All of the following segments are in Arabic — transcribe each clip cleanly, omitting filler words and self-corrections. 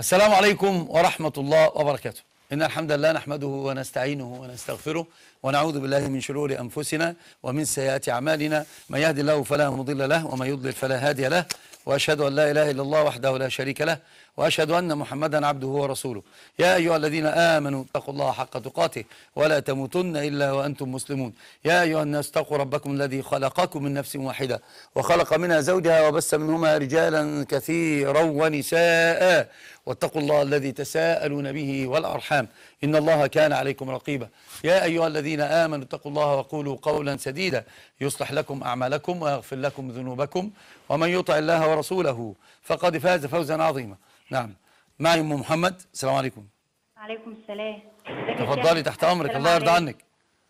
السلام عليكم ورحمة الله وبركاته. إن الحمد لله نحمده ونستعينه ونستغفره ونعوذ بالله من شرور أنفسنا ومن سيئات أعمالنا، من يهد الله فلا مضل له ومن يضلل فلا هادي له، وأشهد أن لا إله إلا الله وحده لا شريك له، وأشهد أن محمدا عبده ورسوله. يا أيها الذين آمنوا اتقوا الله حق تقاته ولا تموتن إلا وأنتم مسلمون. يا أيها الناس اتقوا ربكم الذي خلقكم من نفس واحدة وخلق منها زوجها وبث منهما رجالا كثيرا ونساء، واتقوا الله الذي تساءلون به والأرحام إن الله كان عليكم رقيبا. يا أيها الذين آمنوا اتقوا الله وقولوا قولا سديدا يصلح لكم أعمالكم ويغفر لكم ذنوبكم، ومن يطع الله ورسوله فقد فاز فوزا عظيما. نعم، معي أم محمد. السلام عليكم. وعليكم السلام. تفضلي، تحت أمرك. الله يرضى عنك.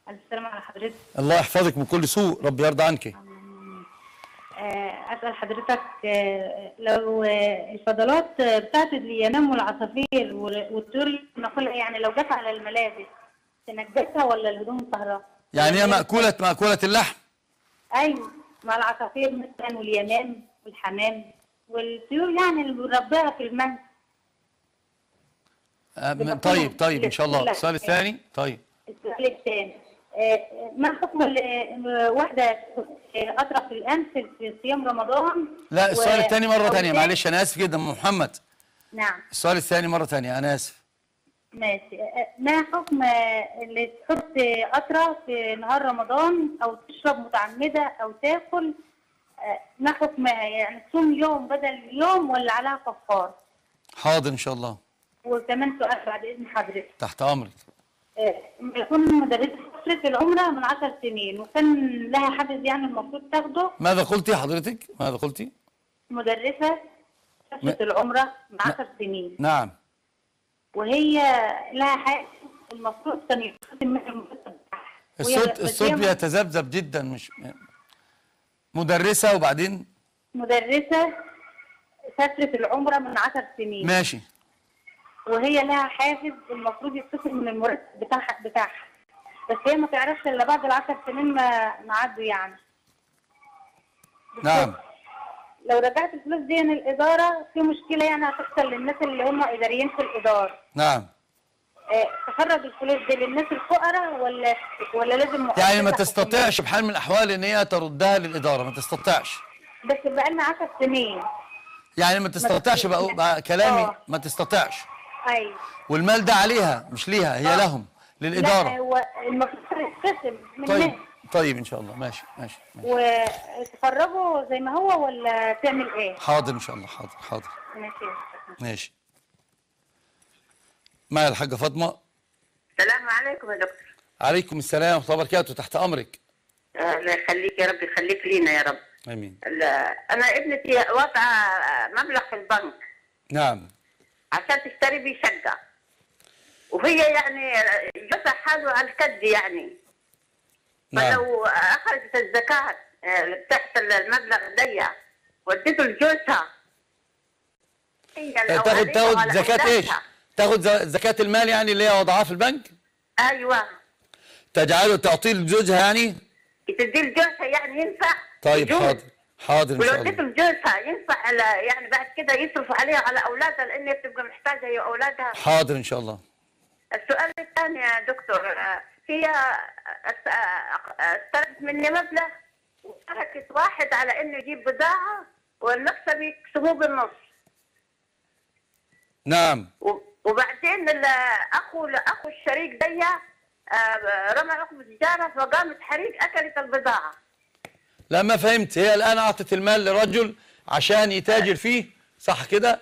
ألف سلام على حضرتك. الله يحفظك من كل سوء، ربي يرضى عنك. أسأل حضرتك لو الفضلات بتاعت اللي ينموا العصافير والطير المنقولة، يعني لو جت على الملابس تنجسها ولا الهدوم طاهرة؟ يعني هي مأكولة اللحم؟ أيوه، مع العصافير مثلا واليمام والحمام والطيور، يعني اللي بنربيها في المنزل. طيب إن شاء الله. السؤال الثاني. طيب السؤال الثاني، ما حكم واحدة أطرق الأمس في صيام رمضان؟ لا، السؤال الثاني مرة ثانية، معلش أنا آسف جدا محمد. نعم، السؤال الثاني مرة ثانية، أنا آسف. ماشي، ما حكم اللي تحط قطرة في نهار رمضان أو تشرب متعمدة أو تاكل، ما حكمها؟ يعني تصوم يوم بدل يوم ولا عليها كفارة؟ حاضر إن شاء الله. وكمان سؤال بعد إذن حضرتك. تحت أمرك. يكون مدرسة في العمرة من 10 سنين وكان لها حافز، يعني المفروض تاخده. ماذا قلتي حضرتك؟ ماذا قلتي؟ مدرسة في العمرة من 10 سنين. نعم. وهي لها حق المفروض كان يتخصم منها المرتب بتاعها. الصوت بيتذبذب جدا. مش مدرسة وبعدين؟ مدرسة سافرت العمرة من 10 سنين. ماشي. وهي لها حافز المفروض يتخصم من المرتب بتاعها، بس هي ما تعرفش الا بعد ال10 سنين ما عدوا يعني. نعم. لو رجعت الفلوس دي للاداره في مشكله، يعني هتحصل للناس اللي هم اداريين في الاداره. نعم. تخرج الفلوس دي للناس الفقراء ولا لازم مؤسسة؟ يعني ما تستطيعش بحال من الاحوال ان هي تردها للاداره، ما تستطيعش. بس بقى لنا 10 سنين. يعني ما تستطيعش بقى كلامي. ما تستطيعش. ايوه. والمال ده عليها مش ليها، هي لهم للاداره. لا، هو المفروض يتقسم من الناس. طيب ان شاء الله. ماشي. وتخرجه زي ما هو ولا تعمل ايه؟ حاضر ان شاء الله. حاضر. ماشي. معي الحاجه فاطمه. السلام عليكم يا دكتور. عليكم السلام ورحمه الله وبركاته. تحت امرك. الله يخليك يا رب، يخليك لينا يا رب. امين. انا ابنتي واقعه مبلغ في البنك. نعم. عشان تشتري بيشجع، وهي يعني جزء حاله على الكد يعني. نعم. فلو اخرجت الزكاه بتاعت المبلغ دي وديته لجوزها، تاخد زكاه ايش؟ تاخد زكاه المال يعني اللي هي وضعها في البنك؟ ايوه. تجعله تعطيه لجوزها يعني؟ تديه لجوزها يعني ينفع؟ طيب حاضر. ان شاء الله. ولو اديته لجوزها ينفع يعني بعد كده يصرف عليها على اولادها، لان هي بتبقى محتاجه هي واولادها. حاضر ان شاء الله. السؤال الثاني يا دكتور، هي استلفت مني مبلغ وتركت واحد على انه يجيب بضاعه والمكسب يقسموه بالنص. نعم. وبعدين اخو الشريك دي رمى رقم التجاره، فقام الحريق اكلت البضاعه. لا ما فهمت، هي الان اعطت المال لرجل عشان يتاجر فيه، صح كده؟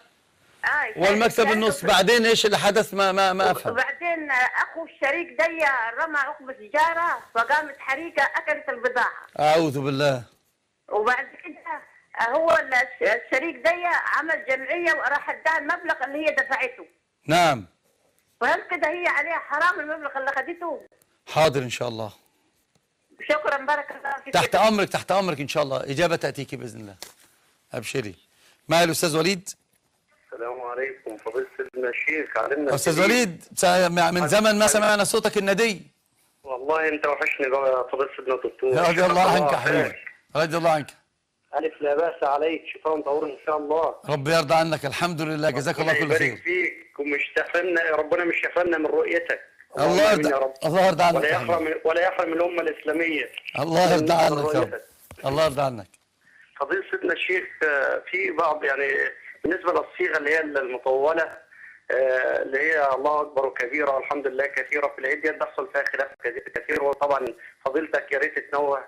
والمكسب النص. بعدين ايش اللي حدث؟ ما افهم. وبعدين اخو الشريك دي رمى رقم التجاره، فقامت حريقه اكلت البضاعه. اعوذ بالله. وبعد كده هو الشريك دي عمل جمعيه وراح اداها المبلغ اللي هي دفعته. نعم. وهل كده هي عليها حرام المبلغ اللي خدته؟ حاضر ان شاء الله. شكرا، بارك الله فيك. تحت امرك ان شاء الله، اجابه تاتيكي باذن الله. ابشري. معي الاستاذ وليد. السلام عليكم فضيلة الشيخ. علمنا استاذ وليد، من زمن ما سمعنا صوتك الندي. والله انت وحشني يا فضيلة الدكتور. رضي الله عنك يا حبيبي، رضي الله عنك. ألف لا بأس عليك، شيطان طهور إن شاء الله. رب يرضى عنك. الحمد لله، جزاك الله كل خير. ربنا يبارك فيك ومش تحرمنا، ربنا مش يحرمنا من رؤيتك. الله يرضى عنك. الله يرضى عنك. ولا يحرم الأمة الإسلامية. الله يرضى عنك. الله يرضى عنك. فضيلة سيدنا الشيخ، في بعض يعني بالنسبة للصيغة اللي هي المطولة اللي هي الله اكبر وكبيره والحمد لله كثيره في العيد، دي بيحصل فيها خلاف كثير، وطبعا فضيلتك يا ريت تنوه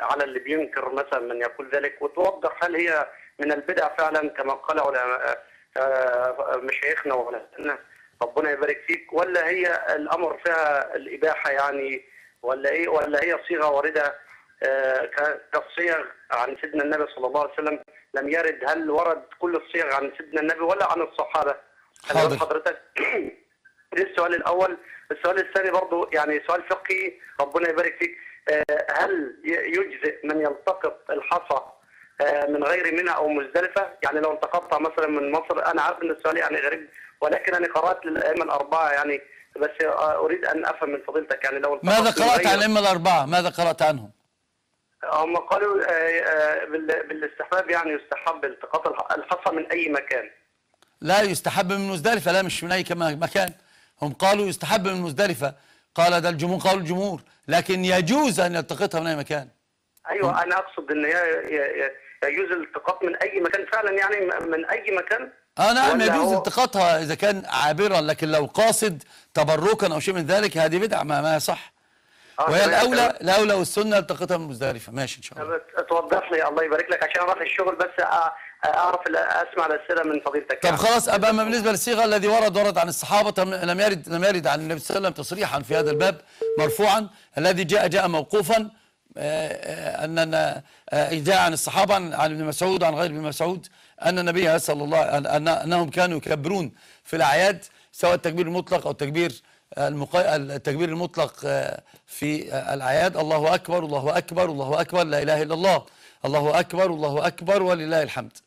على اللي بينكر مثلا من يقول ذلك، وتوضح هل هي من البدع فعلا كما قال علماء مشايخنا وعلمائنا ربنا يبارك فيك، ولا هي الامر فيها الاباحه يعني، ولا ايه، ولا هي صيغه وارده كالصيغ عن سيدنا النبي صلى الله عليه وسلم؟ لم يرد. هل ورد كل الصيغ عن سيدنا النبي ولا عن الصحابه؟ حاضر حضرتك. ده السؤال الاول. السؤال الثاني برضه يعني سؤال فقهي، ربنا يبارك فيك، هل يجزئ من يلتقط الحصى من غير منى او مزدلفه؟ يعني لو التقطها مثلا من مصر، انا عارف ان السؤال يعني غريب، ولكن انا قرات للائمه الاربعه يعني، بس اريد ان افهم من فضيلتك يعني لو ماذا قرات عن الائمه الاربعه؟ ماذا قرات عنهم؟ هم قالوا بالاستحباب يعني، يستحب التقاط الحصى من اي مكان. لا يستحب من مزدلفة، لا مش من أي مكان، هم قالوا يستحب من مزدلفة، قال ده الجمهور، قالوا الجمهور، لكن يجوز أن يلتقطها من أي مكان. أيوه أنا أقصد أن يجوز الالتقاط من أي مكان فعلا يعني، من أي مكان. نعم يجوز التقاطها إذا كان عابرا، لكن لو قاصد تبركا أو شيء من ذلك هذه بدعة ما صح. وهي الأولى والسنة التقطها من مزدلفة. ماشي إن شاء الله. توضح لي الله يبارك لك، عشان أروح الشغل بس أعرف أسمع الأسئلة من فضيلتك. طب خلاص، أما بالنسبة للصيغة الذي ورد عن الصحابة، لم يرد عن النبي صلى الله عليه وسلم تصريحا في هذا الباب مرفوعا، الذي جاء موقوفا، أننا جاء عن الصحابة عن ابن مسعود عن غير ابن مسعود أن النبي صلى الله عليه وسلم أنهم كانوا يكبرون في الأعياد، سواء التكبير المطلق أو التكبير المطلق في الأعياد، الله أكبر الله أكبر الله أكبر لا إله إلا الله، الله أكبر الله أكبر ولله الحمد.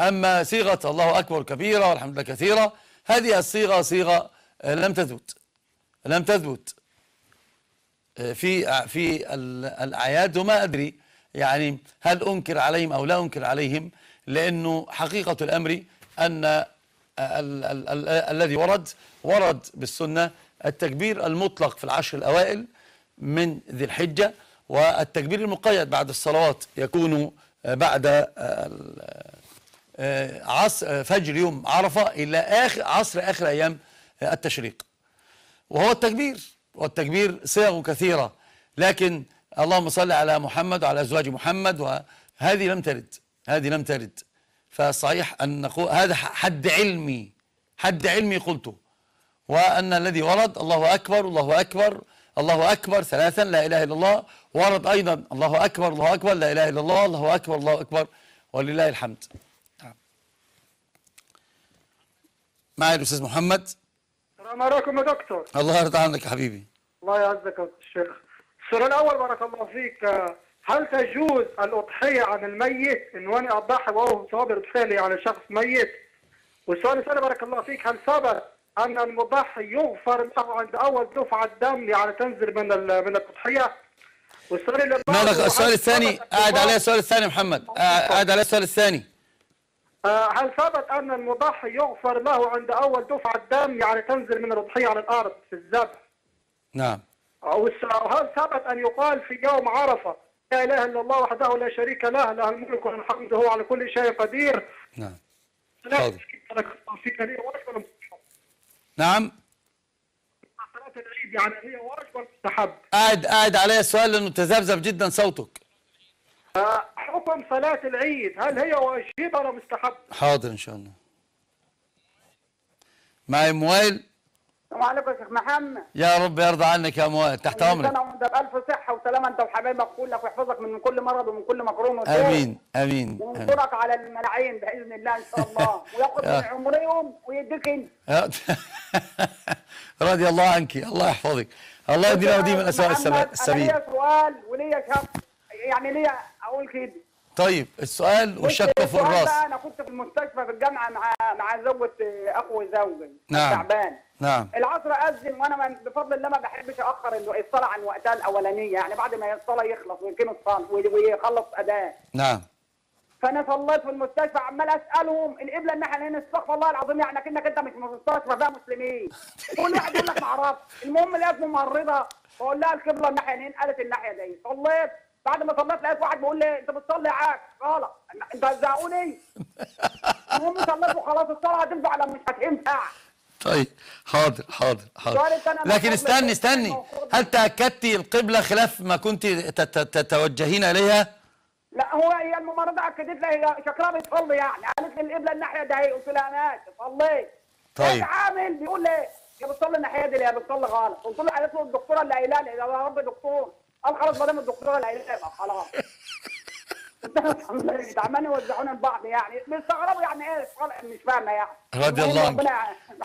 أما صيغة الله أكبر كبيرة والحمد لله كثيرة، هذه الصيغة صيغة لم تثبت في الأعياد، وما أدري يعني هل أنكر عليهم أو لا أنكر عليهم، لأنه حقيقة الأمر أن الذي ورد بالسنة التكبير المطلق في العشر الأوائل من ذي الحجة، والتكبير المقيد بعد الصلوات يكون بعد عصر فجر يوم عرفة إلى عصر آخر أيام التشريق، وهو التكبير، والتكبير صيغ كثيرة، لكن اللهم صل على محمد وعلى أزواج محمد، وهذه لم ترد. فصحيح أن نقول هذا حد علمي قلته، وأن الذي ورد الله أكبر الله أكبر الله أكبر ثلاثا لا إله إلا الله، ورد أيضا الله أكبر الله أكبر لا إله إلا الله، الله أكبر الله أكبر ولله الحمد. معي الأستاذ محمد. السلام عليكم يا دكتور. الله يرضى عنك يا حبيبي. الله يعزك يا شيخ. السؤال الأول بارك الله فيك، هل تجوز الأضحية عن الميت إن وأنا أضحي وهو صابر إضحية عن شخص ميت؟ والسؤال الثاني بارك الله فيك، هل ثبت أن المضحي يغفر له عند أول دفعة دم يعني تنزل من التضحية؟ والسؤال الثاني قاعد عليه، السؤال الثاني محمد قاعد عليه، السؤال الثاني هل ثبت أن المضحي يغفر له عند أول دفعة دم يعني تنزل من التضحية على الأرض في الذبح؟ نعم. وهل ثبت أن يقال في يوم عرفة لا إله إلا الله وحده لا شريك له، له الملك والحمد هو على كل شيء قدير؟ نعم. نعم. صلاة العيد يعني هي واجب ومستحب؟ قاعد عليها السؤال لأنه تذبذب جدا صوتك. حكم صلاة العيد هل هي واجبة ولا مستحبة؟ حاضر إن شاء الله. معي موائل. السلام عليكم يا شيخ محمد. يا رب يرضى عنك يا موائل، تحت أمرك. أنا وأنت بألف صحة وسلامة أنت وحبايبك كلك، ويحفظك من كل مرض ومن كل مكروه وسوء. آمين آمين. وينصرك على الملاعين بإذن الله إن شاء الله، وياخد من عمرهم ويديك أنت. رضي الله عنك، الله يحفظك، الله يدينا ودي من أسوأ السبيل. أنا ليا سؤال وليا شهر يعني ليا أقول كده. طيب السؤال والشك في الراس. انا كنت في المستشفى في الجامعه مع زوجة اخوي زوجي. نعم. تعبان. نعم. العصر اذن وانا بفضل الله ما بحبش اخر الصلاه عن وقتها الاولانيه، يعني بعد ما الصلاه يخلص ويقيم الصلاه ويخلص اداء. نعم. فانا صليت في المستشفى عمال اسالهم القبله الناحيه اليمين، استغفر الله العظيم يعني اكنك انت مش مستشفى بقى مسلمين. كل واحد يقول لك ما اعرفش، المهم لقيت ممرضه بقول لها القبله الناحيه اليمين، قالت الناحيه دي، صليت بعد ما صليت لقيت واحد بيقول لي انت بتصلي عكس غلط، انت هتزعقوني ايه؟ المهم صليت وخلاص الصلاه هتنفع ولا مش هتنفع؟ طيب حاضر حاضر حاضر، لكن استني هل تاكدتي القبله خلاف ما كنت تتوجهين اليها؟ لا هو هي الممرضه اكدت لي هي شكلها بتصلي، يعني قالت لي القبله الناحيه دي، قلت لها ماشي صليت. طيب عامل بيقول لي يا بتصلي الناحيه دي يا بتصلي غلط، قلت له قالت له الدكتوره اللي قايله لي، يا رب دكتور قال خلاص ما دام الدكتوره اللي قايله لي يبقى خلاص. عمالين يوزعونا لبعض يعني بيستغربوا يعني ايه مش فاهمه يعني. رضي الله عنك.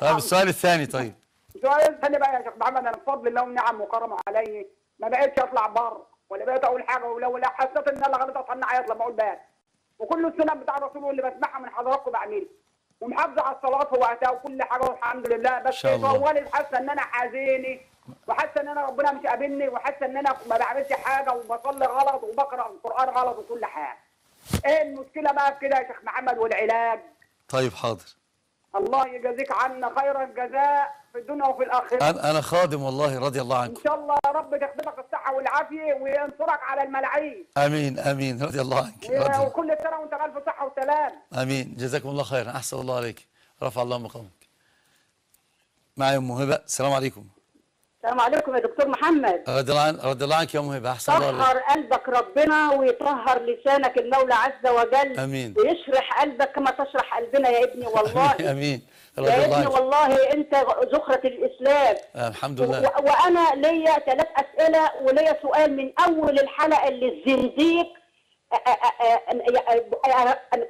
طيب السؤال الثاني. طيب السؤال الثاني بقى يا شيخ محمد، انا بفضل الله ونعم وكرمه علي ما بقتش اطلع بره ولا بقيت اقول حاجه، ولو لا حسيت ان انا غلطت هتخليني اعيط لما اقول بقى، وكل السنن بتاع الرسول واللي بسمعها من حضراتكم بعملها، ومحافظه على الصلاه ووقتها وكل حاجه والحمد لله، بس طوالي حاسه ان انا حزينه وحاسه ان انا ربنا مش قابلني وحاسه ان انا ما بعملش حاجه وبصلي غلط وبقرا القران غلط وكل حاجه. ايه المشكله بقى كده يا شيخ محمد والعلاج؟ طيب حاضر. الله يجازيك عنا خير الجزاء في الدنيا وفي الاخره. انا خادم والله، رضي الله عنك. ان شاء الله يا رب تخدمك الصحه والعافيه وينصرك على الملاعين. امين امين، رضي الله عنك. وكل سنه وانت غالب في صحه وسلام. امين، جزاكم الله خيرا، احسن الله عليك، رفع الله مقامك. معي ام هبه، السلام عليكم. السلام عليكم يا دكتور محمد. رضي الله عنك يا ام هبه، احسن الله عليك. طهر قلبك ربنا ويطهر لسانك المولى عز وجل. امين. ويشرح قلبك كما تشرح قلبنا يا ابني والله. امين امين. يا ابني والله انت زخرة الاسلام. الحمد لله. وانا ليا 3 اسئله وليا سؤال من اول الحلقه اللي الزنديق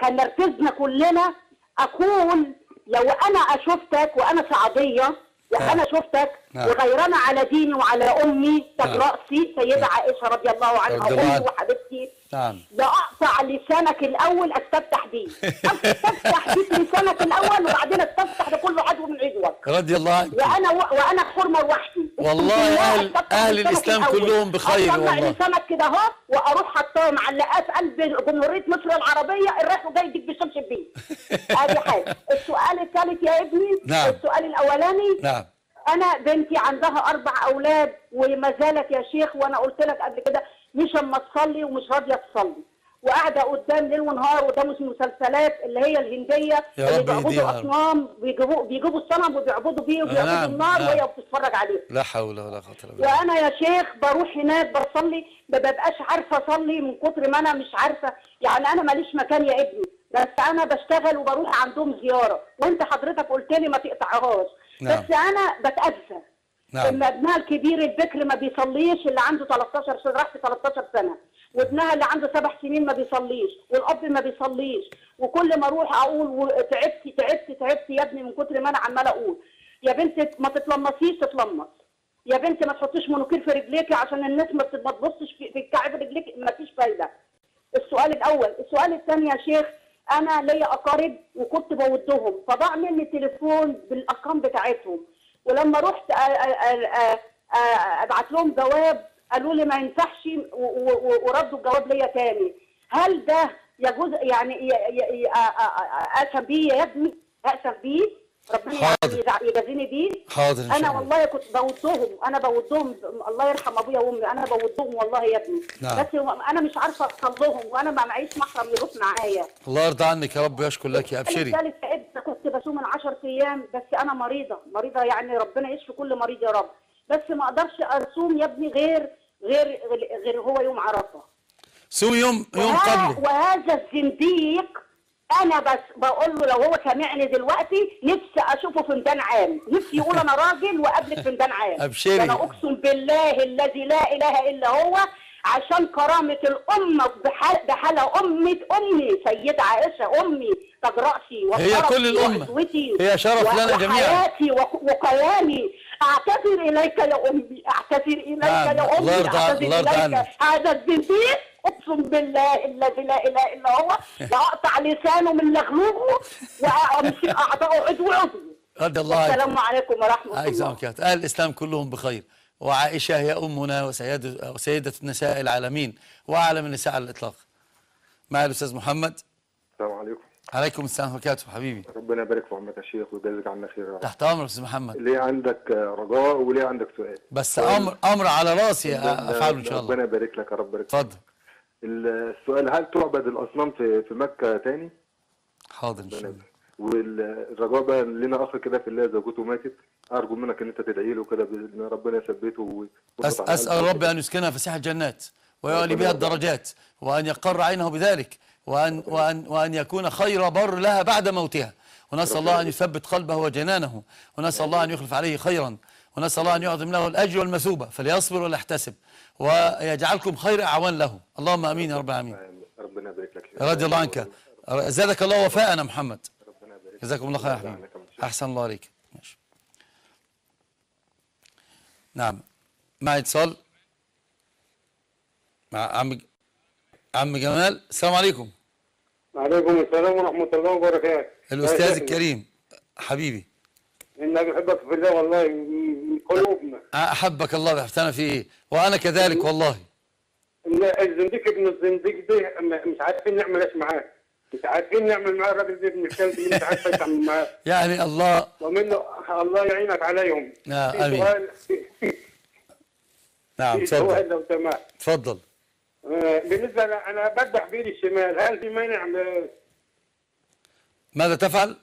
كان نرفزنا كلنا. اقول لو انا شفتك وانا سعديه وانا شفتك وغيرنا على ديني وعلى امي تاج راسي سيده عائشه رضي الله عنها امي وحبيبتي. نعم. بقطع لسانك الاول استفتح بيه. استفتح بيك لسانك الاول وبعدين استفتح لكل عدو من عدوك. رضي الله عنك. وانا حرمه لوحدي. والله اهل الاسلام كلهم بخير والله. اطلع لسانك كده اهو واروح حطاه معلقاه قلب جمهوريه مصر العربيه الرايح وجاي يديك بالشمس بيه. ادي حاجه. السؤال الثالث يا ابني. نعم. السؤال الاولاني. نعم. انا بنتي عندها 4 اولاد وما زالت يا شيخ، وانا قلت لك قبل كده مش اما تصلي ومش راضيه تصلي وقاعده قدام ليل ونهار قدام المسلسلات اللي هي الهنديه اللي بيعبدوا اصنام، بيجيبوا الصنم وبيعبدوا بيه وبيعبدوا النار وهي بتتفرج عليه. لا حول ولا قوه الا بالله. وانا يا شيخ بروح هناك بصلي ما ببقاش عارفه اصلي من كتر ما انا مش عارفه، يعني انا ماليش مكان يا ابني، بس انا بشتغل وبروح عندهم زياره، وانت حضرتك قلت لي ما تقطعهاش. نعم. بس انا بتأذى. نعم. ان ابنها الكبير البكر ما بيصليش، اللي عنده 13 سنه راح في 13 سنه، وابنها اللي عنده 7 سنين ما بيصليش، والاب ما بيصليش، وكل ما اروح اقول تعبت تعبت تعبت يا ابني من كتر ما انا عماله اقول يا بنت ما تتلمصيش تتلمص، يا بنت ما تحطيش منوكير في رجليكي عشان الناس ما تبصش في الكعب رجليكي، ما فيش فايده. السؤال الاول. السؤال الثاني يا شيخ، انا ليا اقارب وكنت بودهم فضاع مني التليفون بالارقام بتاعتهم، ولما رحت ابعت لهم جواب قالوا لي ما ينفعش وردوا الجواب ليا تاني. هل ده يجوز يعني اقسم بيه يا ابني؟ اقسم بيه ربنا يجازيني بيه. حاضر. انا والله كنت بودهم، انا بودهم الله يرحم ابويا وامي، انا بودهم والله يا ابني. نعم. بس انا مش عارفه اوصل لهم وانا ما معيش محرم يروح معايا. الله يرضى عنك يا رب ويشكر لك يا ابشري. انا تعبت كنت بصوم من 10 ايام، بس انا مريضه يعني ربنا يشفي كل مريض يا رب، بس ما اقدرش اصوم يا ابني غير هو يوم عرفه. صوم يوم قبله. وهذا الزنديق أنا بس بقول له لو هو سامعني دلوقتي نفسي أشوفه فنجان عام، نفسي يقول أنا راجل وقابلك فنجان عام. أبشري. أنا أقسم بالله الذي لا إله إلا هو عشان كرامة الأمة بحالة أمي سيدة عائشة أمي تاج رأسي هي كل الأمة هي شرف لنا جميعا وحياتي وقيامي. أعتذر إليك يا أمي، أعتذر إليك يا أمي، أعتذر إليك. هذا الزنديق اقسم بالله الذي لا اله الا هو لاقطع لسانه من لغموغه وامسك اعضائه عضو عضو. السلام عليكم ورحمه الله. جزاك الله خير. اهل الاسلام كلهم بخير، وعائشه هي امنا وسيده النساء العالمين واعلم النساء على الاطلاق. مع الاستاذ محمد. السلام عليكم. عليكم السلام ورحمه الله وبركاته حبيبي. ربنا يبارك في عمرك يا شيخ ويجازيك عنا خير. تحت امرك يا استاذ محمد. ليه عندك رجاء وليه عندك سؤال؟ بس امر على راسي افعله ان شاء الله. ربنا يبارك لك يا رب. اتفضل. السؤال، هل تعبد الاصنام في مكه تاني؟ حاضر ان شاء الله. والرجاء بقى لنا اخ كده في الله زوجته ماتت، ارجو منك ان انت تدعي له كده بان ربنا يثبته. اسال ربي ان يسكنها فسيح الجنات ويعلي بها الدرجات وان يقر عينه بذلك وأن وأن وأن يكون خير بر لها بعد موتها، ونسأل الله أن يثبت قلبه وجنانه، ونسأل الله أن يخلف عليه خيرا، ونسأل الله أن يعظم له الأجر والمثوبة، فليصبر وليحتسب ويجعلكم خير أعوان له، اللهم آمين يا رب العالمين. ربنا يبارك لك. رضي الله عنك، زادك الله وفاء يا محمد. ربنا يبارك لك. جزاكم الله خير يا حبيبي. أحسن الله عليك. ماشي. نعم، معي اتصال مع عم جمال. السلام عليكم. وعليكم السلام ورحمة الله وبركاته. الأستاذ الكريم حبيبي. إنا بنحبك في الله والله من قلوبنا. أحبك الله بحبتنا في إيه؟ وأنا كذلك والله. الزنديق ابن الزنديق ده مش عارفين نعمل إيش معاه. مش عارفين نعمل معاه الراجل ده ابن الكلب ده مش عارف يتعامل معاه. يعني الله. ومنه الله يعينك عليهم. آمين. نعم اتفضل. اتفضل. بالنسبة أنا بدح بيدي الشمال، هل في مانع؟ ماذا تفعل؟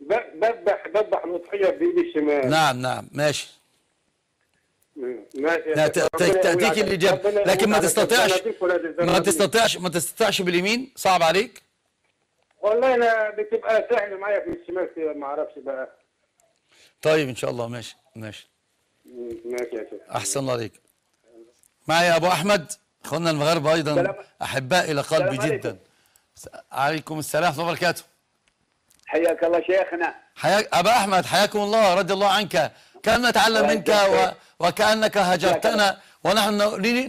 بدح مضحية بيدي الشمال. نعم نعم ماشي ماشي. تأتيك الإجابة لكن ما تستطيعش باليمين، صعب عليك؟ والله أنا بتبقى سهل معايا في الشمال، ما أعرفش بقى. طيب إن شاء الله ماشي ماشي ماشي يا شيخ. أحسن الله عليك. معايا أبو أحمد. اخواننا المغاربه ايضا احباء الى قلبي جدا. عليكم السلام ورحمه الله وبركاته. حياك الله شيخنا. حياك ابا احمد، حياكم الله، رضي الله عنك. كان نتعلم منك وكانك هجرتنا، ونحن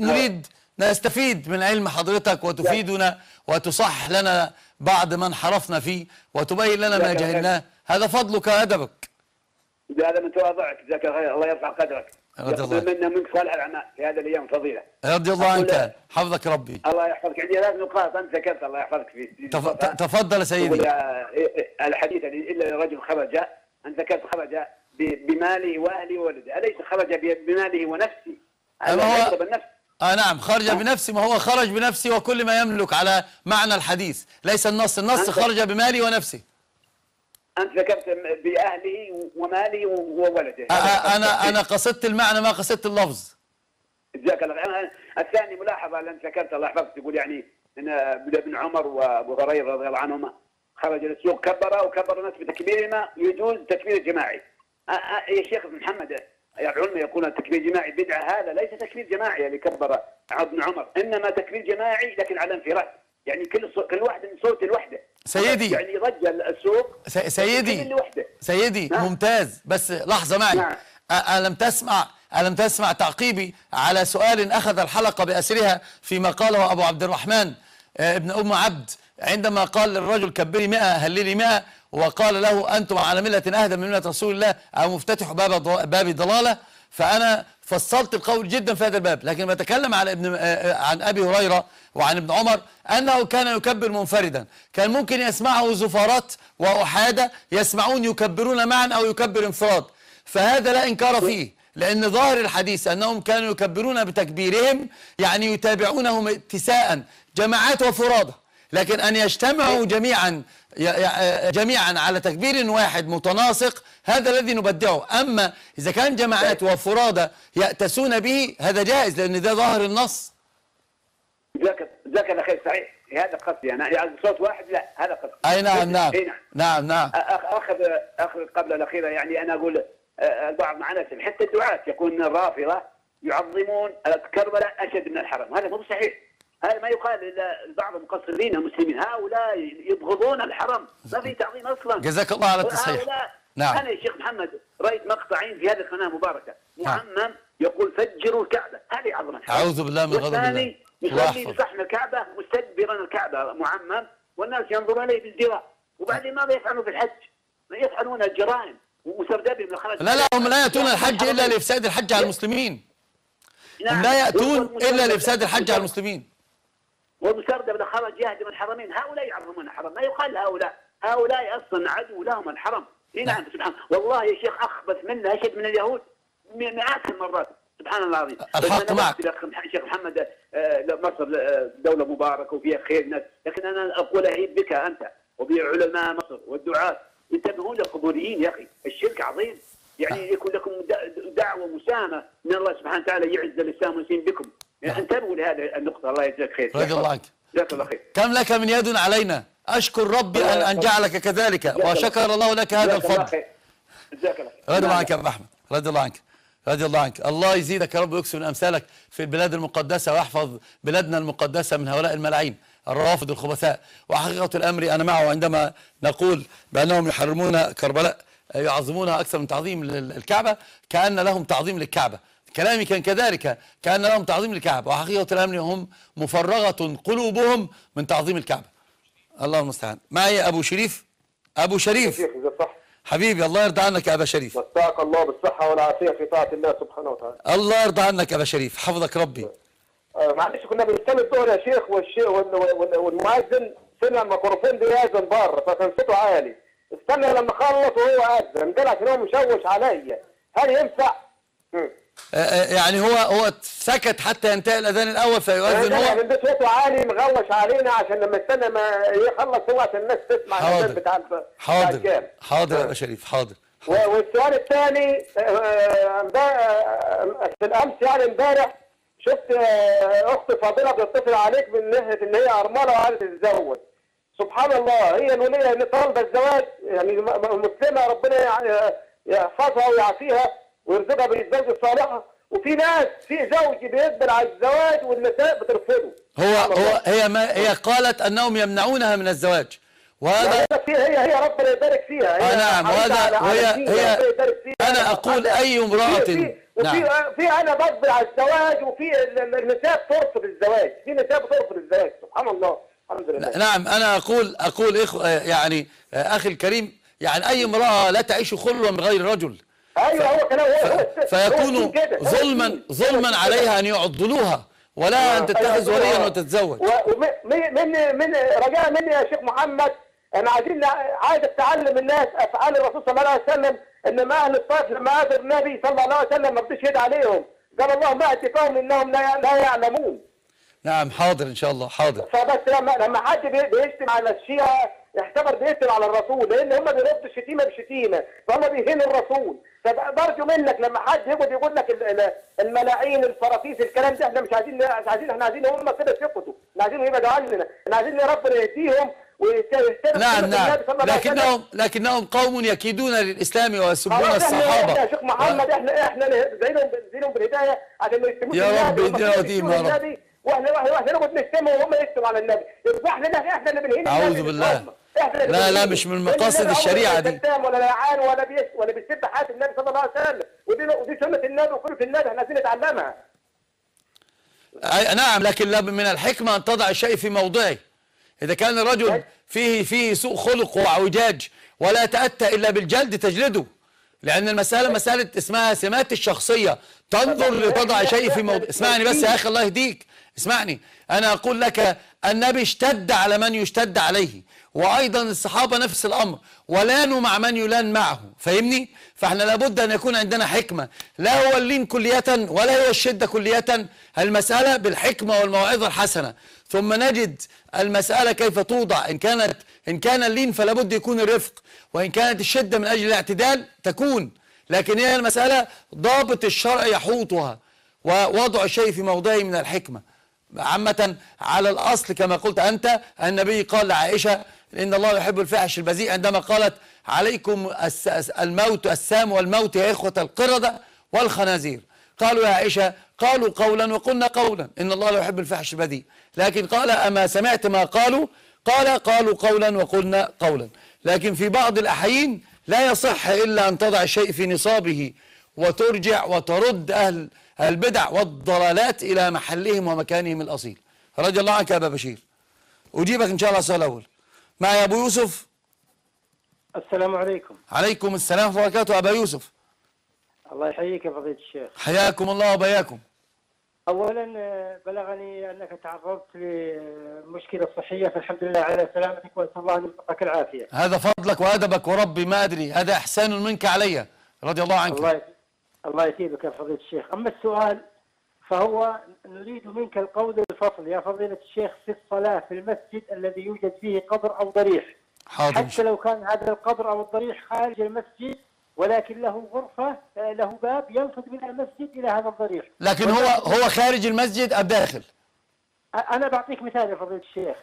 نريد نستفيد من علم حضرتك وتفيدنا وتصح لنا بعض ما انحرفنا فيه وتبين لنا ما جهلناه. هذا فضلك وادبك. هذا من تواضعك، جزاك الله خير، الله يرفع قدرك. يقبل منا منك صالح الاعمال في هذه الايام فضيله. رضي الله عنك، حفظك ربي. الله يحفظك، عندي ثلاث نقاط انت ذكرت الله يحفظك فيه. تفضل يا سيدي. الحديث الا رجل خرج، انت ذكرت خرج بماله واهله وولده، اليس خرج بماله ونفسي؟ هو بالنفس. نعم خرج بنفسي، ما هو خرج بنفسي وكل ما يملك على معنى الحديث، ليس النص، النص خرج بمالي ونفسي. أنت ذكرت بأهله ومالي وولده. أنا قصدت المعنى ما قصدت اللفظ. جزاك الله خير. الثاني ملاحظة اللي أنت ذكرت الله يحفظك، تقول يعني أن ابن عمر وأبو هريرة رضي الله عنهما خرج للسوق وكبر الناس بتكبيرهما، يجوز تكبير جماعي. يا شيخ محمد العلماء يقول التكبير الجماعي بدعة، هذا ليس تكبير جماعي اللي كبر ابن عمر، إنما تكبير جماعي لكن على انفراد، يعني كل واحد من صوت الوحده. سيدي يعني رجل السوق. سيدي نعم. ممتاز، بس لحظه معي. نعم. ألم تسمع تعقيبي على سؤال اخذ الحلقه باسرها فيما قاله ابو عبد الرحمن ابن ام عبد، عندما قال للرجل كبري 100 هللي 100، وقال له انتم على مله اهدى من مله رسول الله او مفتتح باب الضلاله. فأنا فصلت القول جدا في هذا الباب، لكن بتكلم على عن أبي هريرة وعن ابن عمر أنه كان يكبر منفردا، كان ممكن يسمعه زفارات وأحادة يسمعون يكبرون معا أو يكبر انفراد، فهذا لا إنكار فيه، لأن ظاهر الحديث أنهم كانوا يكبرون بتكبيرهم، يعني يتابعونهم اتساء جماعات وفرادة، لكن أن يجتمعوا جميعا على تكبير واحد متناسق، هذا الذي نبدعه. أما إذا كان جماعات وفرادة يأتسون به هذا جائز، لأن ده ظاهر النص. جزاك الله خير، صحيح، هذا قصدي أنا، يعني صوت واحد لا، هذا قصدي. أي نعم نعم نعم نعم. آخر قبل الأخيرة، يعني أنا أقول البعض معنا حتى الدعاة يكون الرافضة يعظمون الكربلاء أشد من الحرم، هذا مو صحيح. هذا ما يقال الى بعض المقصرين المسلمين، هؤلاء يبغضون الحرم، ما في تعظيم اصلا. جزاك الله على التصحيح. نعم. انا يا شيخ محمد رايت مقطعين في هذه القناه المباركه، معمم يقول فجروا الكعبه، هذه عظمه الحرم. اعوذ بالله من غضب الله. والثاني يصلي بصحن الكعبه مستدبرا الكعبه معمم، والناس ينظرون اليه بازدراء. وبعدين ماذا يفعلون في الحج؟ يفعلون الجرائم ومسببين الخرج. لا هم لا ياتون الحج الا لافساد الحج على المسلمين. لا ياتون الا لافساد الحج على المسلمين. والمستردب اذا خرج يهدم الحرمين، هؤلاء يعظمون الحرم، لا يقال هؤلاء اصلا عدو لهم الحرم. اي نعم سبحان الله، والله يا شيخ اخبث منه اشد من اليهود مئات المرات، سبحان الله العظيم. الحق معك شيخ محمد، مصر دوله مباركه وفيها خير، لكن انا اقولها بك انت وبعلماء مصر والدعاة، ينتبهون للقبوريين يا اخي، الشرك عظيم. يعني يكون لكم دعوه مساهمه من الله سبحانه وتعالى يعز الاسلام والمسلمين بكم، يعني انتبهوا لهذه النقطه. الله يجزاك خير. رضي الله عنك. جزاك الله خير. كم لك من يد علينا، اشكر ربي ان جعلك كذلك، وشكر الله لك هذا الفضل. جزاك الله خير. رضي الله عنك يا ابو احمد، رضي الله عنك، رضي الله عنك. الله يزيدك يا رب ويكسب من امثالك في البلاد المقدسه، ويحفظ بلادنا المقدسه من هؤلاء الملاعين الرافض الخبثاء. وحقيقه الامر انا معه عندما نقول بانهم يحرمون كربلاء، يعظمونها اكثر من تعظيم للكعبه، كان لهم تعظيم للكعبه. كلامي كان كذلك، كان لهم تعظيم للكعبه، وحقيقه الامر هم مفرغه قلوبهم من تعظيم الكعبه. الله المستعان. معي ابو شريف. ابو شريف حبيبي، الله يرضى عنك يا ابا شريف، مساك الله بالصحه والعافيه في طاعه الله سبحانه وتعالى. الله يرضى عنك يا ابا شريف، حفظك ربي. معلش كنا بنستنى الظهر يا شيخ، والمؤذن سمع الميكروفون بيأذن بره، فكان صوته عالي، استنى لما خلص وهو أذن قال عشان هو مشوش عليا، هل ينفع؟ يعني هو سكت حتى ينتهي الأذان الأول فيؤذن هو؟ يعني ده صوته عالي مغلش علينا، عشان لما استنى ما يخلص هو عشان الناس تسمع الأذان بتاع الكام. حاضر يا أبو شريف، حاضر. والسؤال الثاني، بالأمس يعني امبارح شفت اختي فاضله بتتصل عليك من ناحيه ان هي ارمله وعايزه تتزوج. سبحان الله، هي الوليه اللي طالبه الزواج، يعني مسلمه، ربنا يحفظها ويعافيها ويرزقها بالزوج الصالحه، وفي ناس في زوج بيقبل على الزواج والنساء بترفضه. هي قالت انهم يمنعونها من الزواج، وهذا هي ربنا يبارك فيها. نعم، وهذا هي انا اقول اي امراه. نعم. في انا بقبل على الزواج، وفي النساء بترفض الزواج، في نساء بترفض الزواج، سبحان الله، الحمد لله. نعم، انا اقول يعني اخي الكريم، يعني اي امراه لا تعيش خلوة من غير رجل. ايوه هو كلام، فيكون ظلما عليها ان يعضلوها، ولا ان تتخذ وليا وتتزوج. ومن رجاء مني يا شيخ محمد، انا عايزك تعلم الناس افعال الرسول صلى الله عليه وسلم، انما اهل الطائف لما قابل النبي صلى الله عليه وسلم ما رضيش يد عليهم، قال الله ما اتقاهم انهم لا يعلمون. نعم حاضر ان شاء الله، حاضر. فبس لما حد بيشتم على الشيعه يعتبر بيشتم على الرسول، لان هم بيردوا الشتيمه بشتيمه، فهم بيهينوا الرسول. فبرجو منك لما حد يقعد يقول لك الملاعين الفرافيس الكلام ده، احنا مش عايزين احنا عايزين هم كده يسقطوا، احنا عايزين يبعدوا عننا، احنا عايزين ربنا يهديهم. نعم لكنهم قوم يكيدون للإسلام ويسبون الصحابة. يا شيخ محمد احنا نزيلهم بالهداية عشان ما يشتموش النبي، يا رب يا رب، واحنا نقعد نشتمهم وهم يشتموا على النبي، يصبح لنا احنا اللي بنهين. اعوذ بالله، لا مش من مقاصد الشريعة دي، ولا لعان ولا بيسب حياة النبي صلى الله عليه وسلم، ودي سنة النبي وخلفة النبي، احنا عايزين نتعلمها. نعم، لكن من الحكمة أن تضع الشيء في موضعه. إذا كان الرجل فيه سوء خلق وعوجاج، ولا يتأتى إلا بالجلد تجلده، لأن المسألة مسألة اسمها سمات الشخصية، تنظر لتضع شيء في موضوع. اسمعني بس يا أخي، الله يهديك، اسمعني. أنا أقول لك النبي اشتد على من يشتد عليه، وأيضا الصحابة نفس الأمر، ولانوا مع من يلان معه، فاهمني؟ فإحنا لابد أن يكون عندنا حكمة، لا هو اللين كلية ولا هو الشدة كلية، المسألة بالحكمة والموعظة الحسنة، ثم نجد المسألة كيف توضع. إن كان اللين فلا بد يكون الرفق، وإن كانت الشدة من أجل الاعتدال تكون، لكن هي المسألة ضابط الشرع يحوطها، ووضع الشيء في موضعه من الحكمة عامة على الأصل. كما قلت أنت، النبي قال لعائشة إن الله يحب الفاحش البذيء، عندما قالت عليكم الموت السام والموت يا إخوة القردة والخنازير، قالوا يا عائشة، قالوا قولا وقلنا قولا، إن الله لا يحب الفحش البذيء، لكن قال أما سمعت ما قالوا؟ قال قالوا قولا وقلنا قولا. لكن في بعض الأحيين لا يصح إلا أن تضع الشيء في نصابه، وترجع وترد أهل البدع والضلالات إلى محلهم ومكانهم الأصيل. رضي الله عنك يا أبا بشير، أجيبك إن شاء الله السؤال الأول. معي أبو يوسف. السلام عليكم. عليكم السلام ورحمة الله وبركاته أبا يوسف. الله يحييك يا فضيلة الشيخ. حياكم الله وبياكم. أولا بلغني أنك تعرضت لمشكلة صحية، فالحمد لله على سلامتك وأسأل الله أن يعطيك العافية. هذا فضلك وأدبك وربي ما أدري، هذا إحسان منك علي رضي الله عنك. الله يثيبك يا فضيلة الشيخ. أما السؤال فهو نريد منك القول الفصل يا فضيلة الشيخ في الصلاة في المسجد الذي يوجد فيه قبر أو ضريح. حاضر. حتى لو كان هذا القبر أو الضريح خارج المسجد ولكن له غرفة له باب ينفذ من المسجد إلى هذا الضريح. لكن هو خارج المسجد أم داخل؟ أنا بعطيك مثال يا فضيلة الشيخ.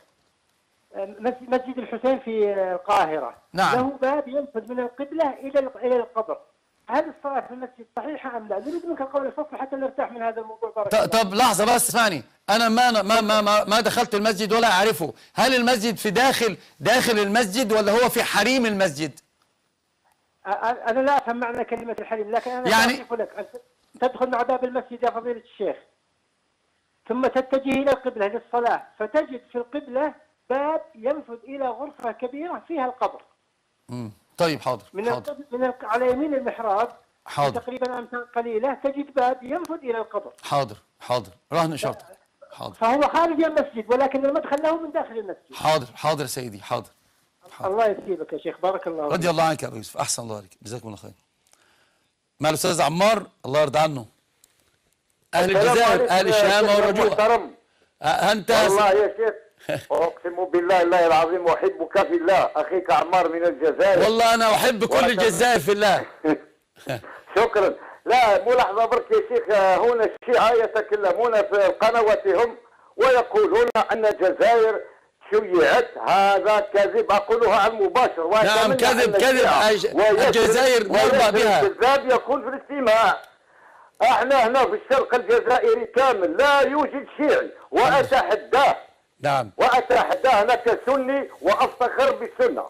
مسجد الحسين في القاهرة. نعم. له باب ينفذ من القبلة إلى القبر. هل الصلاة في المسجد صحيحة أم لا؟ نريد منك القول الفصل حتى نرتاح من هذا الموضوع بارك الله. طب لحظة بس اسمعني، أنا ما دخلت المسجد ولا أعرفه، هل المسجد في داخل المسجد ولا هو في حريم المسجد؟ أنا لا أفهم معنى كلمة الحريم، لكن أنا أعرف لك تدخل مع باب المسجد يا فضيلة الشيخ ثم تتجه إلى القبلة للصلاة، فتجد في القبلة باب ينفذ إلى غرفة كبيرة فيها القبر. طيب حاضر. من على يمين المحراب. حاضر. تقريبا امتار قليله تجد باب ينفذ الى القبر. حاضر رهن اشارتك. حاضر. فهو خارج المسجد ولكن المدخل له من داخل المسجد. حاضر سيدي حاضر. الله يسلمك يا شيخ بارك الله فيك. رضي الله عنك يا ابو يوسف، احسن الله عليك، جزاكم الله خير. مع الاستاذ عمار الله يرضى عنه. اهل الجزائر اهل الشهامه والرجوع. انت والله يا شيخ أقسم بالله الله العظيم أحبك في الله، أخيك عمار من الجزائر. والله أنا أحب كل الجزائر في الله. شكرا. لا ملاحظة برك يا شيخ، هنا الشيعة يتكلمون في قنواتهم ويقولون أن الجزائر شيعت، هذا كذب، أقولها على المباشر. نعم كذب. الجزائر مرضى بها. الكذاب يكون في الاستماع. احنا هنا في الشرق الجزائري كامل لا يوجد شيعي وأتحداه. نعم. وأتحداه هنا كسني وأفتخر بالسنة.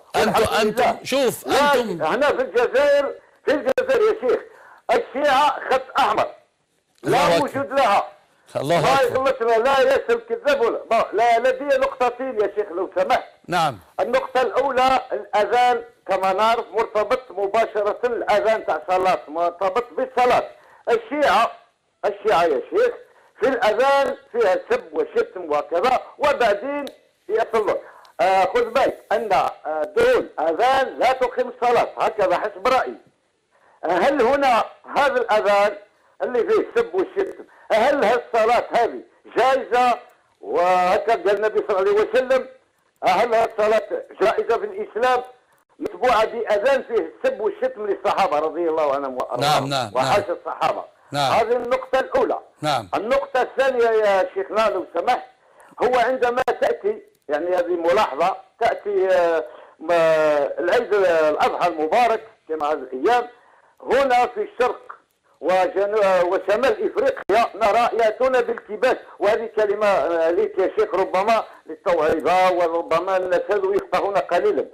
أنتم شوف أنتم هنا في الجزائر يا شيخ الشيعة خط أحمر لا وجود لها. الله يغلطنا لا يسلم كذاب ولا لا. لدي نقطتين يا شيخ لو سمحت. نعم. النقطة الأولى الأذان كما نعرف مرتبط مباشرة، الأذان تاع صلاة مرتبط بالصلاة. الشيعة يا شيخ في الأذان فيها سب وشتم وكذا وبعدين يصلون. خذ بالك أن دول أذان لا تقيم الصلاة هكذا حسب رأيي. هل هنا هذا الأذان اللي فيه سب وشتم هل هالصلاة هذه جائزة وهكذا قال النبي صلى الله عليه وسلم؟ هل هالصلاة جائزة في الإسلام متبوعة بأذان فيه السب والشتم للصحابة رضي الله عنهم وأرضاهم؟ نعم وحاشا الصحابة. نعم. هذه النقطة الأولى. نع. النقطة الثانية يا شيخنا لو سمحت، هو عندما تأتي يعني هذه ملاحظة تأتي العيد الأضحى المبارك كما هذه الأيام هنا في الشرق وشمال إفريقيا نرى يأتون بالكباش، وهذه كلمة ليك يا شيخ ربما للتوعية وربما الناس يخطئون قليلا.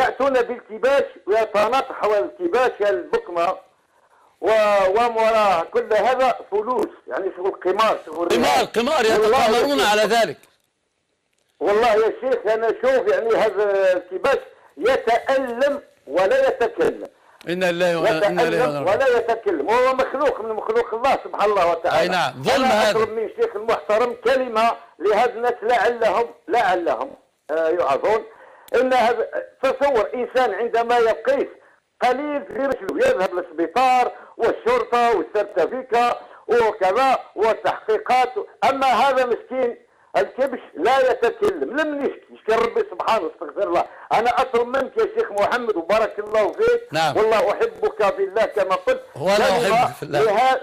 يأتون بالكباش ويتناطحون حول الكباش البكمة ومراه كل هذا فلوس، يعني شغل قمار يتقامرون على ذلك. والله يا شيخ انا اشوف يعني هذا الكباش يتألم ولا يتكلم. انا الله يتألم ولا يتكلم، وهو مخلوق من مخلوق الله سبحانه وتعالى. اي نعم ظلم هذا. اطلب من الشيخ المحترم كلمه لهذا الناس لعلهم يعظون. ان هذا تصور انسان عندما يقيس قليل في رجله يذهب للسبيطار والشرطه والسرتفيكه وكذا والتحقيقات، اما هذا مسكين الكبش لا يتكلم لم يشكي ربي سبحانه استغفر الله. انا اطلب منك يا شيخ محمد وبارك الله فيك. نعم. والله احبك في الله كما قلت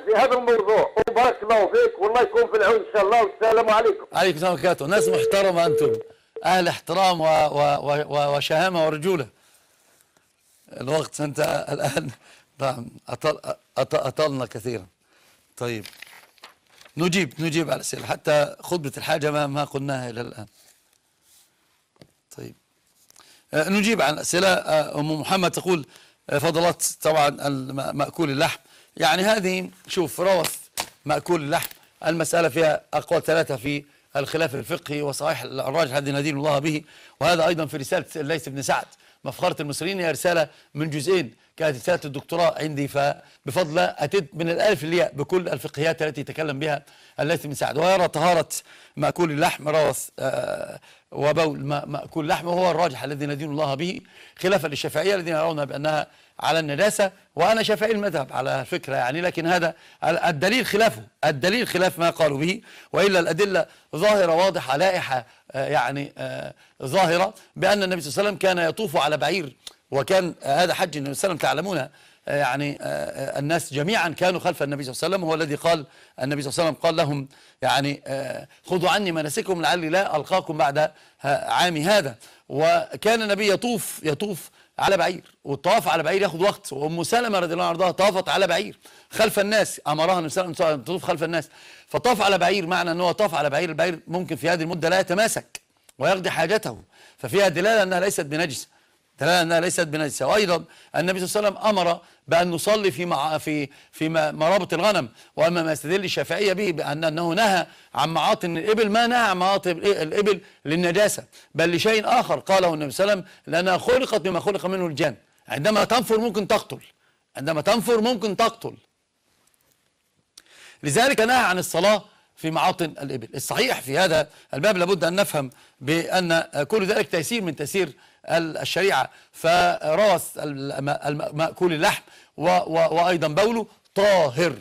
في هذا الموضوع وبارك الله فيك والله يكون في العون ان شاء الله والسلام عليكم. عليكم السلام ورحمه الله. ناس محترمه انتم، اهل احترام وشهامه ورجوله. الوقت انت الآن نعم أطلنا كثيرا. طيب نجيب على الأسئلة حتى خطبة الحاجة ما قلناها إلى الآن. طيب نجيب عن الأسئلة. أم محمد تقول فضلات طبعا مأكول اللحم، يعني هذه شوف روث مأكول اللحم المسألة فيها أقوال ثلاثة في الخلاف الفقهي وصحيح الراجح الذي ندين الله به. وهذا أيضا في رسالة الليث بن سعد مفخرة المصريين، هي رسالة من جزئين، كانت رسالة الدكتوراه عندي، فبفضل أتيت من الألف للياء بكل الفقهيات التي تكلم بها الليث بن سعد. ويرى طهارة مأكول اللحم روث وبول مأكول اللحم، وهو الراجح الذي ندين الله به، خلافا للشافعية الذين يرون بأنها على النجاسة. وأنا شافعي المذهب على فكرة يعني، لكن هذا الدليل خلافه، الدليل خلاف ما قالوا به، وإلا الأدلة ظاهرة واضحة لائحة يعني ظاهرة بأن النبي صلى الله عليه وسلم كان يطوف على بعير، وكان هذا حج النبي صلى الله عليه وسلم تعلمون يعني الناس جميعا كانوا خلف النبي صلى الله عليه وسلم، هو الذي قال النبي صلى الله عليه وسلم قال لهم يعني خذوا عني مناسككم لعلي لا ألقاكم بعد عامي هذا. وكان النبي يطوف على بعير، والطواف على بعير ياخد وقت، وام سلمة رضي الله عنها طافت على بعير خلف الناس، امرها النبي صلى الله عليه وسلم تطوف خلف الناس، فطاف على بعير معنى ان هو طاف على بعير، البعير ممكن في هذه المده لا يتماسك ويقضي حاجته، ففيها دلاله انها ليست بنجسه، دلاله انها ليست بنجسه. وايضا النبي صلى الله عليه وسلم امر بان نصلي في مرابط الغنم، واما ما يستدل الشافعيه به بانه نهى عن معاطن الابل، ما نهى عن معاطن الابل للنجاسه، بل لشيء اخر قاله النبي صلى الله عليه وسلم، لانها خلقت مما خلق منه الجان، عندما تنفر ممكن تقتل، عندما تنفر ممكن تقتل، لذلك نهى عن الصلاه في معاطن الابل. الصحيح في هذا الباب لابد ان نفهم بان كل ذلك تيسير من تيسير الشريعة، فراس مأكول اللحم وأيضا بوله طاهر،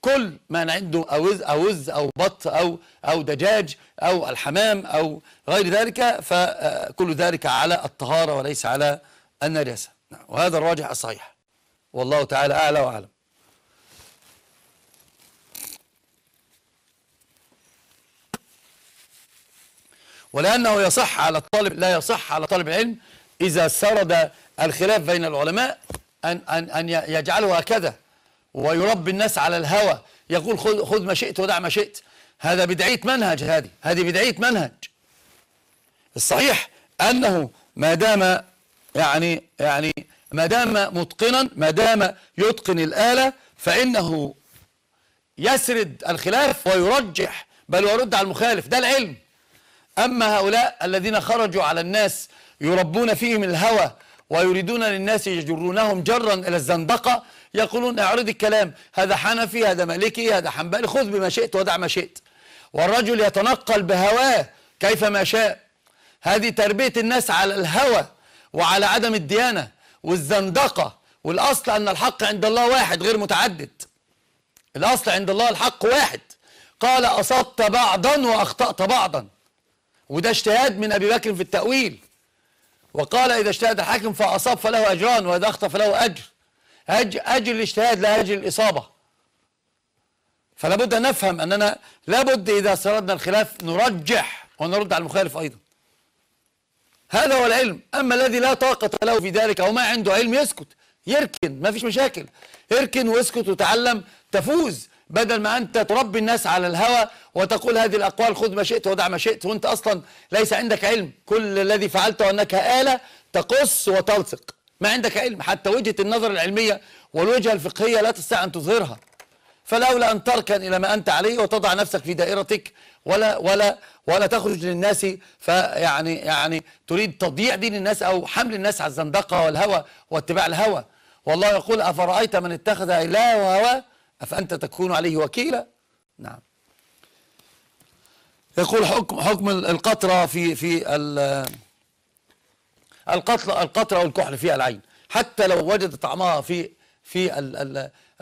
كل ما عنده أوز أو بط أو دجاج أو الحمام أو غير ذلك، فكل ذلك على الطهارة وليس على النجاسة، وهذا الراجح الصحيح، والله تعالى أعلى وأعلم. ولأنه يصح على الطالب، لا يصح على طالب العلم إذا سرد الخلاف بين العلماء أن يجعله هكذا ويربي الناس على الهوى، يقول خذ ما شئت ودع ما شئت، هذا بدعية منهج، هذه بدعية منهج. الصحيح أنه ما دام يعني ما دام متقنا، ما دام يتقن الآلة، فإنه يسرد الخلاف ويرجح بل ويرد على المخالف، ده العلم. أما هؤلاء الذين خرجوا على الناس يربون فيهم الهوى ويريدون للناس يجرونهم جرا إلى الزندقة، يقولون اعرض الكلام، هذا حنفي هذا مالكي هذا حنبلي، خذ بما شئت ودع ما شئت، والرجل يتنقل بهواه كيفما شاء. هذه تربية الناس على الهوى وعلى عدم الديانة والزندقة، والأصل أن الحق عند الله واحد غير متعدد، الأصل عند الله الحق واحد. قال أصبت بعضا وأخطأت بعضا، وده اجتهاد من أبي بكر في التأويل، وقال إذا اجتهد الحاكم فأصاب فله أجران وإذا أخطأ فله أجر، أجر الاجتهاد لا أجر الإصابة. فلا بد أن نفهم أننا لا بد إذا سردنا الخلاف نرجح ونرد على المخالف أيضا، هذا هو العلم. أما الذي لا طاقة له في ذلك أو ما عنده علم يسكت، يركن، ما فيش مشاكل، اركن واسكت وتعلم تفوز، بدل ما أنت تربي الناس على الهوى وتقول هذه الأقوال خذ ما شئت ودع ما شئت، وأنت أصلا ليس عندك علم، كل الذي فعلته أنك آلة تقص وتلصق، ما عندك علم، حتى وجهة النظر العلمية والوجهة الفقهية لا تستطيع أن تظهرها، فلولا أن تركن إلى ما أنت عليه وتضع نفسك في دائرتك ولا تخرج للناس، فيعني تريد تضييع دين الناس أو حمل الناس على الزندقة والهوى واتباع الهوى. والله يقول أفرأيت من اتخذ إلهه هواه أفأنت تكون عليه وكيلا. نعم. يقول حكم القطرة في القطرة والكحل فيها العين، حتى لو وجد طعمها في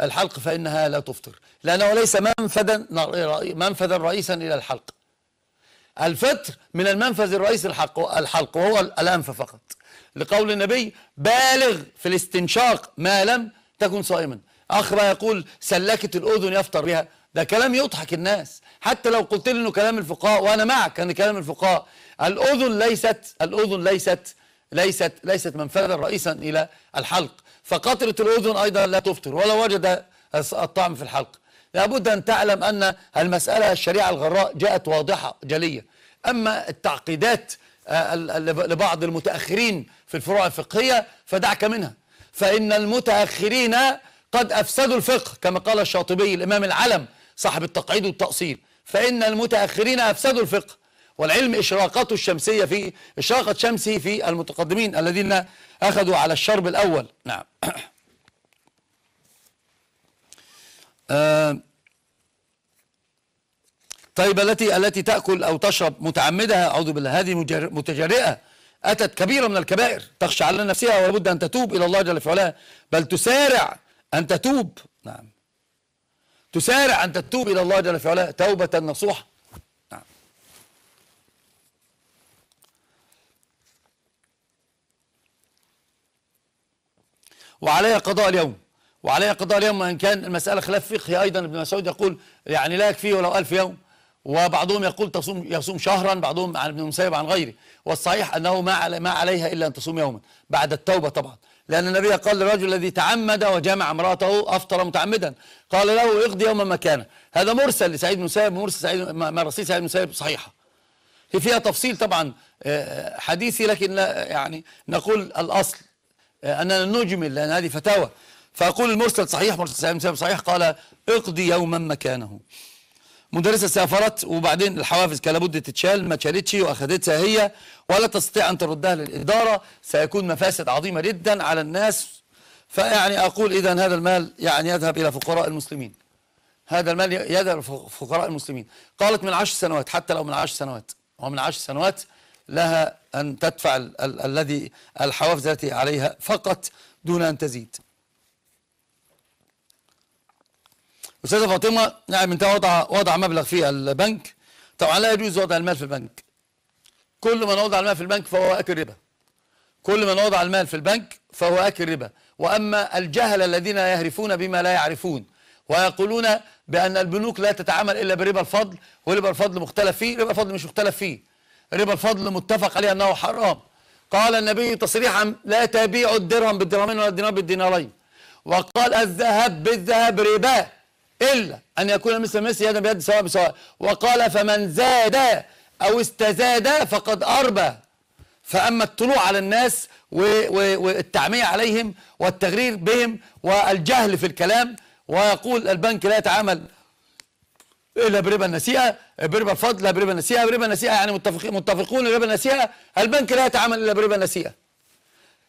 الحلق فإنها لا تفطر، لأنه ليس منفذا رئيسا إلى الحلق. الفطر من المنفذ الرئيسي الحلق وهو الأنف فقط، لقول النبي بالغ في الاستنشاق ما لم تكن صائما. أخ بقى يقول سلكت الأذن يفطر بها، ده كلام يضحك الناس، حتى لو قلت لي إنه كلام الفقهاء وأنا معك أن كلام الفقهاء، الأذن ليست منفذا رئيسا إلى الحلق، فقطرة الأذن أيضا لا تفطر ولو وجد الطعم في الحلق. لابد أن تعلم أن المسألة الشريعة الغراء جاءت واضحة جلية، أما التعقيدات لبعض المتأخرين في الفروع الفقهية فدعك منها، فإن المتأخرين قد أفسدوا الفقه كما قال الشاطبي الإمام العلم صاحب التقعيد والتأصيل، فإن المتأخرين أفسدوا الفقه، والعلم إشراقاته الشمسية فيه، إشراقة شمسي في المتقدمين الذين أخذوا على الشرب الأول. نعم. طيب، التي تأكل أو تشرب متعمدة، أعوذ بالله، هذه متجرئة، أتت كبيرة من الكبائر، تخشى على نفسها ولابد أن تتوب إلى الله جل في علاه، بل تسارع أن تتوب. نعم، تسارع أن تتوب إلى الله جل في علاه توبة نصوحة. نعم. وعليها قضاء اليوم، وعليها قضاء اليوم، وإن كان المسألة خلاف فقهي أيضا. ابن مسعود يقول يعني لا يكفيه ولو 1000 يوم، وبعضهم يقول يصوم شهرا، بعضهم عن ابن المسيب عن غيره، والصحيح أنه ما عليها إلا أن تصوم يوما بعد التوبة طبعا، لأن النبي قال للرجل الذي تعمد وجمع امرأته أفطر متعمدا، قال له اقضي يوما مكانه. هذا مرسل لسعيد بن المسيب، مراسيل سعيد بن المسيب صحيحة، فيها تفصيل طبعا حديثي، لكن يعني نقول الأصل أننا نجمل لأن هذه فتاوى، فأقول المرسل صحيح، مرسل سعيد بن المسيب صحيح، قال اقضي يوما مكانه. مدرسة سافرت وبعدين الحوافز كان لابد تتشال، ما اتشالتش واخدتها هي ولا تستطيع ان تردها للاداره، سيكون مفاسد عظيمه جدا على الناس. فيعني اقول اذا هذا المال يعني يذهب الى فقراء المسلمين، هذا المال يذهب لفقراء المسلمين. قالت من 10 سنوات، حتى لو من 10 سنوات، ومن 10 سنوات لها ان تدفع الذي الحوافز التي عليها فقط دون ان تزيد. أستاذة فاطمة، نعم، أنت وضع مبلغ في البنك، طبعا لا يجوز وضع المال في البنك. كل من وضع المال في البنك فهو آكل ربا. كل من وضع المال في البنك فهو آكل ربا، وأما الجهل الذين يهرفون بما لا يعرفون ويقولون بأن البنوك لا تتعامل إلا بربا الفضل، وربا الفضل مختلف فيه، ربا الفضل مش مختلف فيه، ربا الفضل متفق عليه أنه حرام. قال النبي تصريحا لا تبيع الدرهم بالدرهمين ولا الدينار بالدينارين، وقال الذهب بالذهب ربا إلا أن يكون مثل يدا بيد سواء بسواء، وقال فمن زاد أو استزاد فقد أربى. فأما الطلوع على الناس والتعمية عليهم والتغرير بهم والجهل في الكلام، ويقول البنك لا يتعامل إلا بربا النسيئة، بربا الفضل، لا بربا النسيئة، بربا النسيئة يعني متفقون بربا النسيئة، البنك لا يتعامل إلا بربا النسيئة.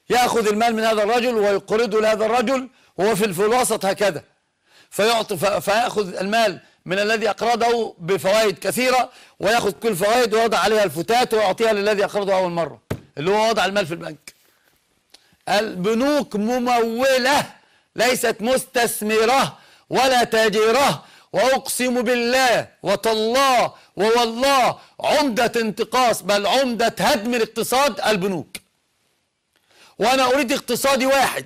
يأخذ المال من هذا الرجل ويقرضه لهذا الرجل، وهو في الوسط هكذا، فيعطي فيأخذ المال من الذي أقرضه بفوائد كثيرة، ويأخذ كل فوائد ويضع عليها الفتات ويعطيها للذي أقرضه أول مرة، اللي هو وضع المال في البنك. البنوك ممولة ليست مستثمرة ولا تاجرة، وأقسم بالله وتالله ووالله عمدة انتقاص، بل عمدة هدم الاقتصاد البنوك. وأنا أريد اقتصادي واحد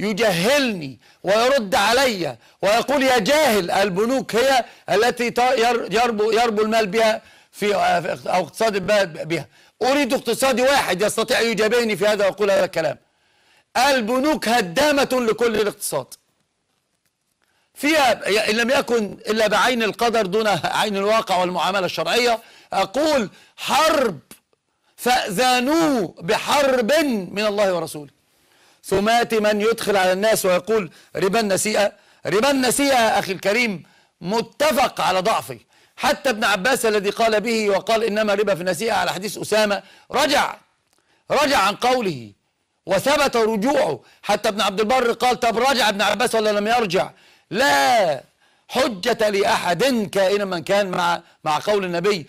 يجهلني ويرد علي ويقول يا جاهل. البنوك هي التي يربو المال بها في أو اقتصاد البلد بها. أريد اقتصادي واحد يستطيع يجابهني في هذا ويقول هذا الكلام. البنوك هدامة لكل الاقتصاد، فيها إن لم يكن إلا بعين القدر دون عين الواقع والمعاملة الشرعية. أقول حرب، فأذانوا بحرب من الله ورسوله. ثمات من يدخل على الناس ويقول ربا النسيئة، ربا النسيئة أخي الكريم متفق على ضعفه. حتى ابن عباس الذي قال به وقال إنما ربا في النسيئة على حديث أسامة، رجع عن قوله وثبت رجوعه. حتى ابن عبد البر قال طب رجع ابن عباس ولا لم يرجع؟ لا حجة لأحد كائنا من كان مع قول النبي.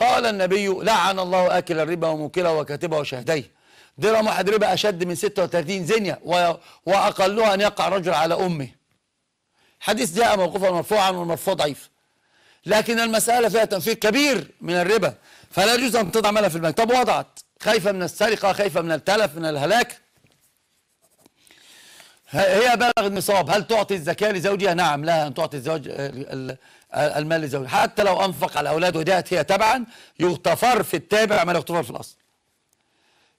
قال النبي لعن الله آكل الربا وموكله وكاتبه وشاهديه. درهم واحد ربا أشد من 36 زنية وأقلها أن يقع رجل على أمه. حديث جاء موقوفا مرفوعا، والمرفوع ضعيف، لكن المسألة فيها تنفيذ كبير من الربا، فلا يجوز أن تضع مالها في البنك. طب وضعت خايفة من السرقة، خايفة من التلف، من الهلاك، هي بالغ النصاب. هل تعطي الزكاة لزوجها؟ نعم، لها أن تعطي الزوج المال لزوجها، حتى لو أنفق على الأولاد وجاءت هي تبعا. يغتفر في التابع ما لا يغتفر في الأصل،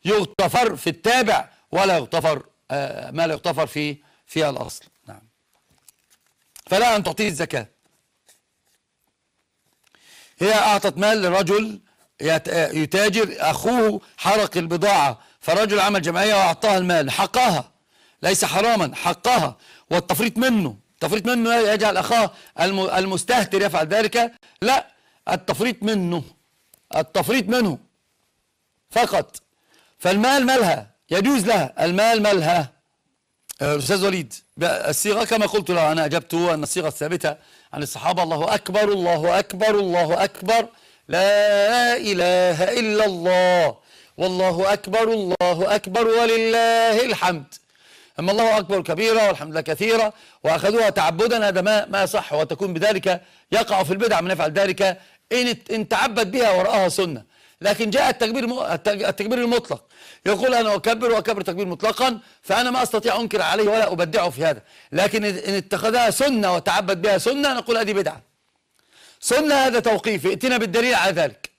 يغتفر في التابع ولا يغتفر ما لا يغتفر في الأصل. نعم، فلا أن تعطيه الزكاة. هي أعطت مال لرجل يتاجر، أخوه حرق البضاعة، فرجل عمل جمعية وأعطاها المال، حقها ليس حراما، حقها. والتفريط منه يجعل أخاه المستهتر يفعل ذلك، لا، التفريط منه فقط. فالمال مالها يجوز لها، المال مالها. أستاذ وليد الصيغة كما قلت له أنا أجبته أن الصيغة الثابتة عن الصحابة الله أكبر الله أكبر الله أكبر لا إله إلا الله والله أكبر الله أكبر ولله الحمد. أما الله أكبر كبيرة والحمد لله كثيرة وأخذوها تعبدا هذا ما صح، وتكون بذلك يقع في البدع من يفعل ذلك إن تعبد بها ورآها سنة. لكن جاء التكبير المطلق، يقول أنا أكبر تكبير مطلقا فأنا ما أستطيع أنكر عليه ولا أبدعه في هذا، لكن إن اتخذها سنة وتعبد بها سنة نقول هذه بدعة. سنة هذا توقيفي، ائتنا بالدليل على ذلك.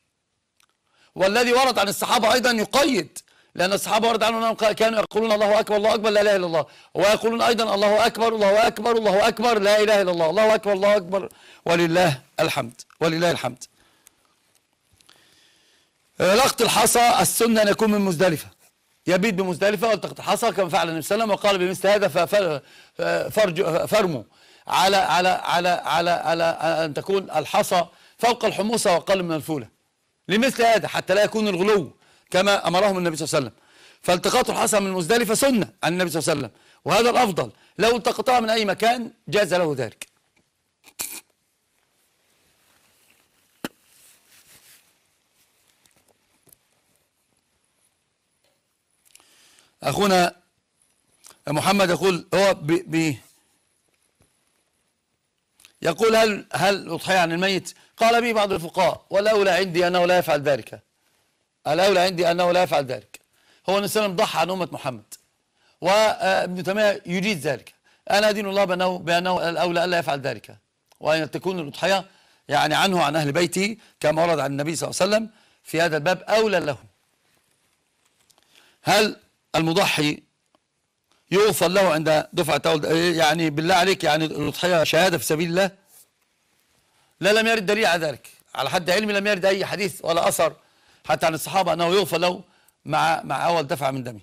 والذي ورد عن الصحابة أيضا يقيد، لأن الصحابة ورد عنهم أنهم كانوا يقولون الله أكبر الله أكبر لا إله إلا الله، ويقولون أيضا الله أكبر الله أكبر الله أكبر لا إله إلا الله، الله أكبر الله أكبر ولله الحمد ولله الحمد. لقط الحصى السنة أن يكون من مزدلفة، يبيت بمزدلفة ويلتقط الحصى كما فعل النبي صلى الله عليه وسلم وقال بمثل هذا فرموا على على على على على أن تكون الحصى فوق الحموصة وقل من الفولة لمثل هذا حتى لا يكون الغلو كما أمرهم النبي صلى الله عليه وسلم. فالتقاط الحصى من مزدلفة سنة عن النبي صلى الله عليه وسلم، وهذا الأفضل، لو التقطها من أي مكان جاز له ذلك. أخونا محمد يقول هو يقول هل أضحية عن الميت؟ قال به بعض الفقهاء والأولى عندي أنه لا يفعل ذلك. الأولى عندي أنه لا يفعل ذلك. هو النبي صلى الله عليه وسلم ضحى عن أمة محمد وابن تيمية يجيد ذلك. أنا أدين الله بأنه الأولى ألا يفعل ذلك، وأن تكون الأضحية يعني عنه عن أهل بيته كما ورد عن النبي صلى الله عليه وسلم في هذا الباب أولى له. هل المضحي يغفر له عند دفعة يعني بالله عليك يعني الأضحية شهادة في سبيل الله؟ لا، لم يرد دليل على ذلك على حد علمي، لم يرد أي حديث ولا أثر حتى عن الصحابة أنه يغفر له مع أول دفعة من دمه.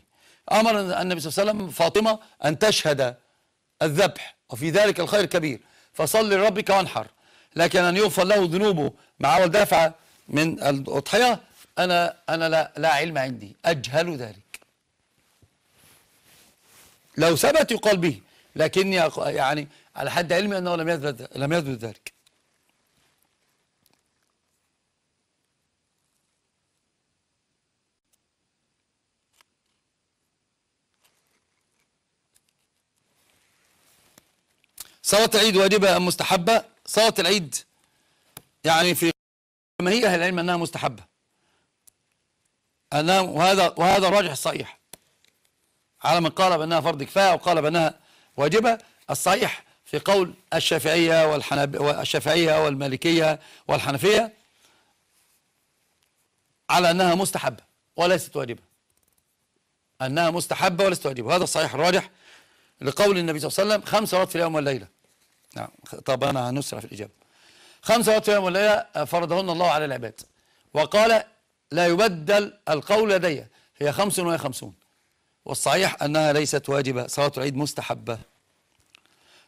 أمر النبي صلى الله عليه وسلم فاطمة أن تشهد الذبح وفي ذلك الخير كبير، فصل لربك وانحر، لكن أن يغفر له ذنوبه مع أول دفعة من الأضحية أنا لا علم عندي، أجهل ذلك. لو ثبت يقال به، لكني يعني على حد علمي انه لم يثبت ذلك. صلاة العيد واجبة ام مستحبة؟ صلاة العيد يعني في ما هي اهل العلم انها مستحبة. وهذا الراجح الصحيح. على من قال بأنها فرض كفاية وقال بأنها واجبة، الصحيح في قول الشافعية والمالكية والحنفية على أنها مستحبة وليست واجبة، أنها مستحبة وليست واجبة، هذا الصحيح الراجح لقول النبي صلى الله عليه وسلم 5 مرات في اليوم والليلة. نعم طب أنا هنسرع في الإجابة. 5 مرات في اليوم والليلة فرضهن الله على العباد، وقال لا يبدل القول لدي، هي 50 وهي 50، والصحيح أنها ليست واجبة، صلاة العيد مستحبة.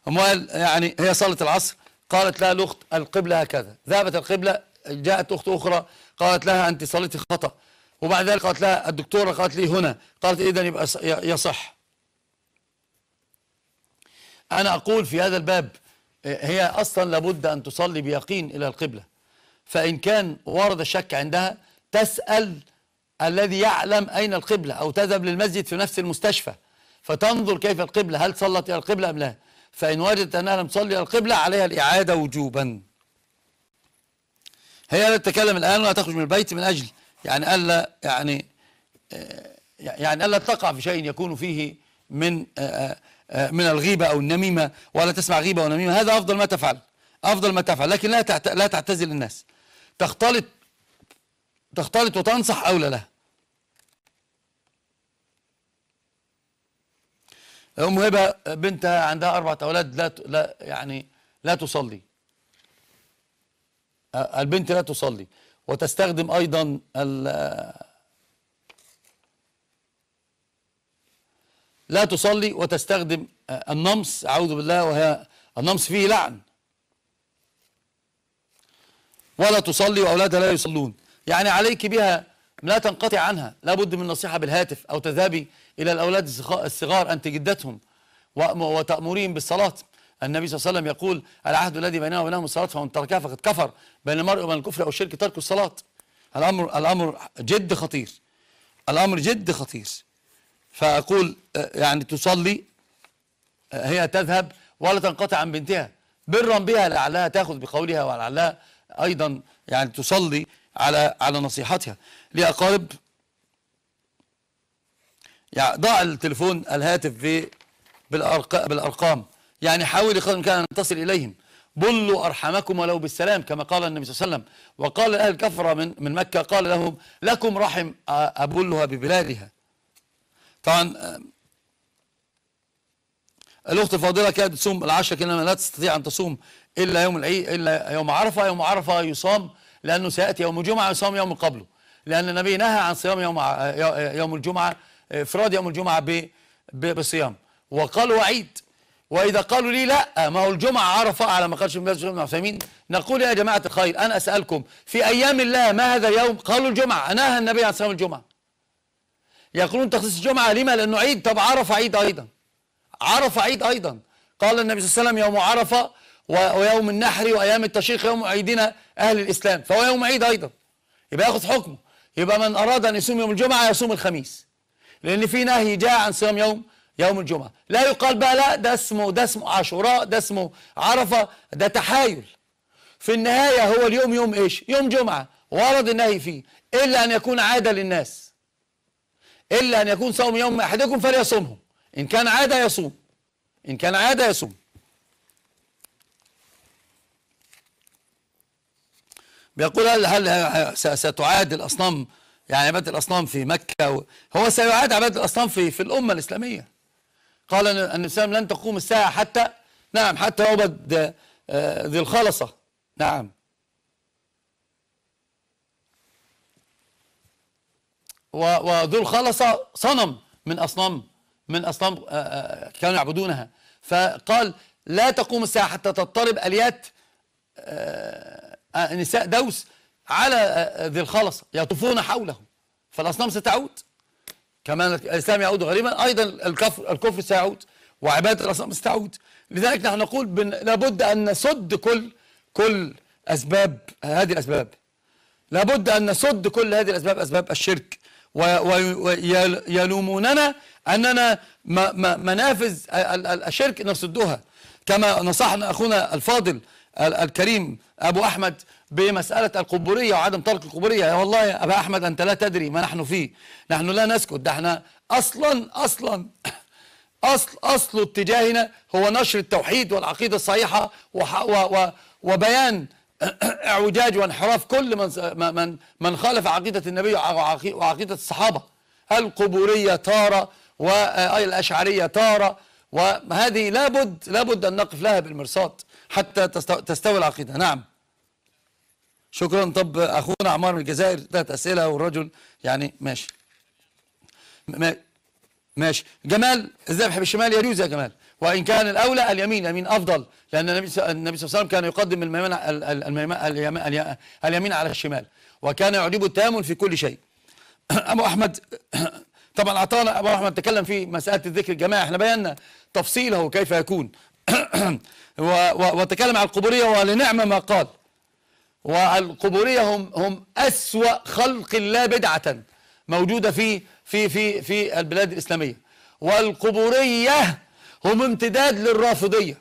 أموال يعني هي صلاة العصر، قالت لها الأخت القبلة هكذا، ذهبت القبلة، جاءت أخت أخرى قالت لها أنت صليتي خطأ، وبعد ذلك قالت لها الدكتورة قالت لي هنا، قالت إذن يبقى يصح. أنا أقول في هذا الباب هي أصلا لابد أن تصلي بيقين إلى القبلة، فإن كان ورد الشك عندها تسأل الذي يعلم أين القبلة، أو تذهب للمسجد في نفس المستشفى فتنظر كيف القبلة، هل صلت إلى القبلة أم لا، فإن وجدت أنها لم تصلي إلى القبلة عليها الإعادة وجوبا. هي لا تتكلم الآن ولا تخرج من البيت من أجل يعني ألا ألا تقع في شيء يكون فيه من الغيبة أو النميمة، ولا تسمع غيبة ونميمة، هذا أفضل ما تفعل، لكن لا تعتزل الناس، تختلط وتنصح أولى لها. أم هبة بنتها عندها 4 أولاد لا تصلي، البنت لا تصلي، وتستخدم أيضا لا تصلي وتستخدم النمص، أعوذ بالله، وهي النمص فيه لعن. ولا تصلي واولادها لا يصلون، يعني عليك بها لا تنقطع عنها، لابد من نصيحه بالهاتف او تذهبي الى الاولاد الصغار ان تجدتهم وتأمرين بالصلاه. النبي صلى الله عليه وسلم يقول: العهد الذي بيننا وبينهم الصلاه فمن تركها فقد كفر، بين المرء وبين الكفر او الشرك ترك الصلاه. الامر جد خطير، الامر جد خطير. فاقول يعني تصلي، هي تذهب ولا تنقطع عن بنتها، برا بها لعلها تاخذ بقولها ولعلها ايضا يعني تصلي على نصيحتها. لي اقارب يعني ضع التليفون الهاتف بالارقام، يعني حاولي قدر الامكان ان تصل اليهم. بلوا ارحمكم ولو بالسلام كما قال النبي صلى الله عليه وسلم، وقال لاهل الكفره من مكه، قال لهم: لكم رحم ابلها ببلادها. طبعا الاخت الفاضله كانت تصوم العشر كانها لا تستطيع ان تصوم الا يوم العيد، الا يوم عرفه. يوم عرفه يصام لانه سياتي يوم الجمعه، يصام يوم قبله، لان النبي نهى عن صيام يوم الجمعه، افراد يوم الجمعه بصيام. وقالوا عيد. واذا قالوا لي لا ما هو الجمعه عرفه على ما قالش ابن عثيمين، نقول: يا جماعه الخير، انا اسالكم في ايام الله ما هذا اليوم؟ قالوا الجمعه. نهى النبي عن صيام الجمعه. يقولون تخصيص الجمعه لما؟ لانه عيد. طب عرفه عيد ايضا، عرفه عيد ايضا. قال النبي صلى الله عليه وسلم: يوم عرفه ويوم النحر وايام التشريق يوم عيدنا اهل الاسلام، فهو يوم عيد ايضا. يبقى ياخذ حكمه. يبقى من اراد ان يصوم يوم الجمعه يصوم الخميس، لان في نهي جاء عن صيام يوم الجمعه. لا يقال بقى لا ده اسمه عاشوراء، ده اسمه عرفه، ده تحايل. في النهايه هو اليوم يوم ايش؟ يوم جمعه، ورد النهي فيه، الا ان يكون عاده للناس. الا ان يكون صوم يوم احدكم فليصومه، ان كان عاده يصوم، ان كان عاده يصوم. بيقول: هل ستعاد الاصنام، يعني عباده الاصنام في مكه؟ هو سيعاد عباده الاصنام في الامه الاسلاميه. قال النبي صلى الله عليه وسلم: لن تقوم الساعه حتى يعبد ذي الخلصه. نعم. وذو الخلصه صنم من اصنام كانوا يعبدونها، فقال: لا تقوم الساعه حتى تضطرب اليات نساء دوس على ذي الخلصه يطوفون حوله، فالاصنام ستعود. كمان الاسلام يعود غريبا، ايضا الكفر سيعود، وعباده الاصنام ستعود. لذلك نحن نقول لابد ان نسد كل اسباب هذه الاسباب. لابد ان نسد كل هذه الاسباب، اسباب الشرك. ويلوموننا اننا منافذ الشرك نسدها، كما نصحنا اخونا الفاضل الكريم ابو احمد بمسألة القبورية وعدم ترك القبورية. يا والله يا أبا أحمد أنت لا تدري ما نحن فيه، نحن لا نسكت. ده احنا أصل اتجاهنا هو نشر التوحيد والعقيدة الصحيحة وبيان اعوجاج وانحراف كل من خالف عقيدة النبي وعقيدة الصحابة. القبورية تارة، والأشعرية تارة، وهذه لابد أن نقف لها بالمرصاد حتى تستوي العقيدة. نعم، شكرا. طب اخونا عمار من الجزائر ثلاث اسئله والرجل يعني ماشي. جمال: الذبح بالشمال يجوز يا جمال، وان كان الاولى اليمين افضل، لان النبي صلى الله عليه وسلم كان يقدم اليمين على الشمال، وكان يعجبه التامل في كل شيء. ابو احمد طبعا اعطانا، ابو احمد تكلم في مساله الذكر الجماعي، احنا بينا تفصيله كيف يكون وتكلم عن القبوريه، ولنعمه ما قال. والقبورية هم أسوأ خلق الله بدعة موجودة في البلاد الإسلامية. والقبورية هم امتداد للرافضية.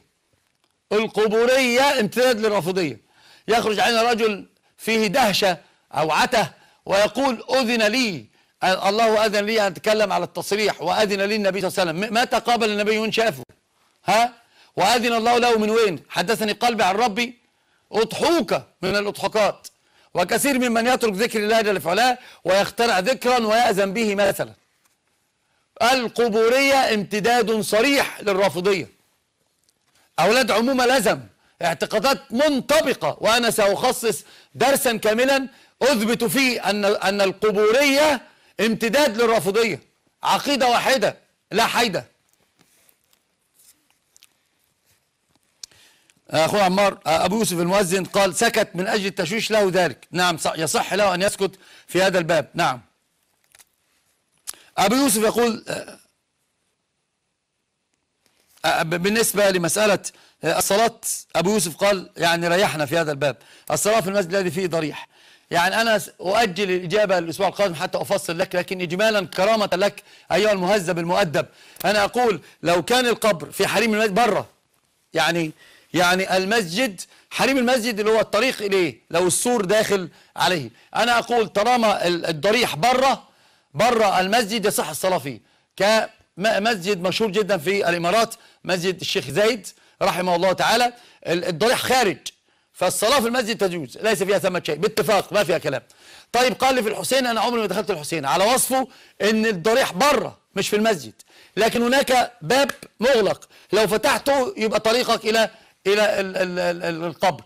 القبورية امتداد للرافضية. يخرج علينا رجل فيه دهشة أو عته ويقول: أذن لي، الله أذن لي أن أتكلم على التصريح، وأذن لي النبي صلى الله عليه وسلم. متى قابل النبي وين شافه؟ ها؟ وأذن الله له من وين؟ حدثني قلبي عن ربي أضحوكة من الأضحوكات. وكثير ممن يترك ذكر الله جل في علاه ويخترع ذكرا ويأذن به مثلا. القبورية امتداد صريح للرافضية. أولاد عمومة لزم، اعتقادات منطبقة، وأنا سأخصص درسا كاملا أثبت فيه أن القبورية امتداد للرافضية، عقيدة واحدة لا حيدة. أخو عمار أبو يوسف المؤذن قال سكت من أجل التشويش له ذلك. نعم يصح له أن يسكت في هذا الباب. نعم أبو يوسف يقول بالنسبة لمسألة الصلاة، أبو يوسف قال يعني ريحنا في هذا الباب، الصلاة في المسجد الذي فيه ضريح. يعني أنا أؤجل الإجابة للأسبوع القادم حتى أفصل لك، لكن إجمالا كرامة لك أيها المهذب المؤدب أنا أقول لو كان القبر في حريم المسجد بره، يعني المسجد حريم المسجد اللي هو الطريق إليه، لو السور داخل عليه أنا أقول طالما الضريح بره المسجد يصح الصلاة فيه. كمسجد مشهور جدا في الإمارات مسجد الشيخ زايد رحمه الله تعالى، الضريح خارج، فالصلاة في المسجد تجوز ليس فيها ثمة شيء باتفاق ما فيها كلام. طيب قال لي في الحسين، أنا عمري ما دخلت الحسين، على وصفه إن الضريح بره مش في المسجد، لكن هناك باب مغلق لو فتحته يبقى طريقك إلى القبر.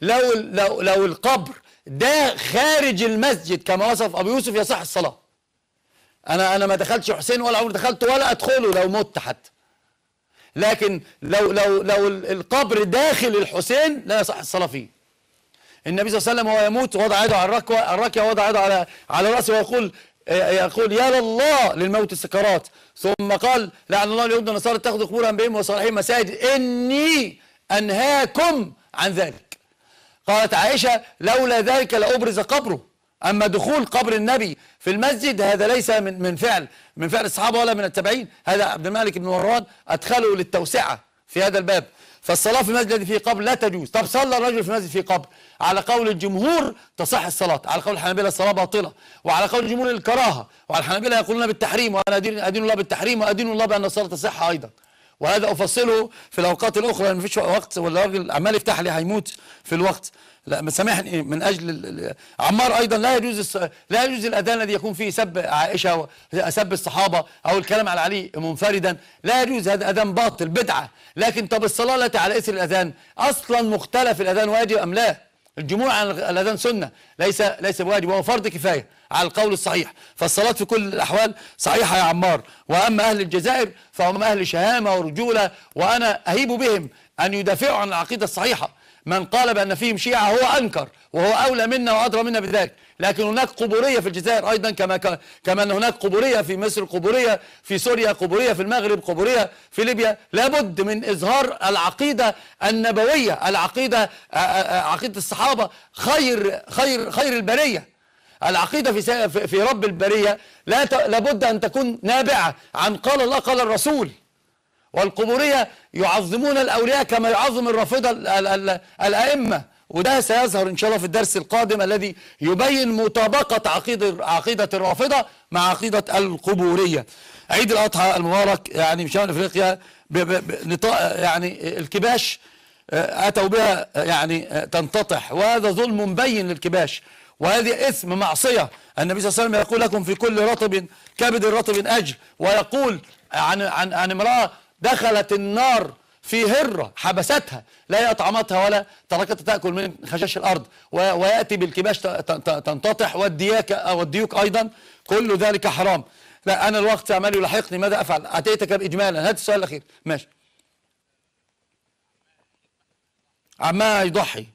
لو القبر ده خارج المسجد كما وصف أبو يوسف يصح الصلاة. أنا ما دخلتش الحسين ولا عمري دخلته ولا أدخله لو مت حتى، لكن لو القبر داخل الحسين لا يصح الصلاة فيه. النبي صلى الله عليه وسلم وهو يموت وضع يده على الركوة ووضع يده على رأسه ويقول يا لله للموت السكرات، ثم قال لعن الله اليهود والنصارى اتخذوا قبور انبيائهم وصالحين مساجد إني أنهاكم عن ذلك. قالت عائشة لولا ذلك لأبرز قبره، أما دخول قبر النبي في المسجد هذا ليس من فعل الصحابة ولا من التابعين، هذا عبد الملك بن مروان أدخله للتوسعة في هذا الباب. فالصلاة في المسجد الذي فيه قبر لا تجوز. طب صلى الرجل في المسجد فيه قبر، على قول الجمهور تصح الصلاة، على قول الحنابلة الصلاة باطلة، وعلى قول الجمهور الكراهة، وعلى الحنابلة يقولون بالتحريم، وأنا أدين الله بالتحريم وأدين الله بأن الصلاة تصح أيضا. وهذا أفصله في الأوقات الأخرى، ما فيش وقت ولا راجل عمال يفتح لي هيموت في الوقت. لا سامحني من اجل عمار ايضا، لا يجوز الاذان الذي يكون فيه سب عائشه وسب الصحابه او الكلام على علي منفردا، لا يجوز، هذا اذان باطل بدعه. لكن طب الصلاه التي على اثر الاذان اصلا مختلف، الاذان واجب ام لا؟ الجمهور عن الاذان سنه ليس بواجب، وهو فرض كفايه على القول الصحيح، فالصلاه في كل الاحوال صحيحه يا عمار. واما اهل الجزائر فهم اهل شهامه ورجوله، وانا اهيب بهم ان يدافعوا عن العقيده الصحيحه. من قال بأن فيهم شيعة هو أنكر، وهو أولى منا وأدرى منا بذلك. لكن هناك قبورية في الجزائر أيضا كما أن هناك قبورية في مصر، قبورية في سوريا، قبورية في المغرب، قبورية في ليبيا. لابد من إظهار العقيدة النبوية، العقيدة عقيدة الصحابة خير البرية، العقيدة في رب البرية لابد أن تكون نابعة عن قال الله قال الرسول. والقبورية يعظمون الأولياء كما يعظم الرافضة الأئمة، وده سيظهر إن شاء الله في الدرس القادم الذي يبين مطابقة عقيدة الرافضة مع عقيدة القبورية. عيد الأضحى المبارك يعني في شمال أفريقيا يعني الكباش أتوا بها يعني تنتطح، وهذا ظلم مبين للكباش، وهذه إثم معصية. النبي صلى الله عليه وسلم يقول لكم في كل رطب كبد الرطب أجر، ويقول عن امرأة دخلت النار في هرة حبستها، لا أطعمتها ولا تركتها تأكل من خشاش الأرض، ويأتي بالكباش تنتطح والديوك أيضا، كل ذلك حرام. لا أنا الوقت عمال يلاحقني، ماذا أفعل؟ أتيتك بإجمالا، هات السؤال الأخير ماشي. عما يضحي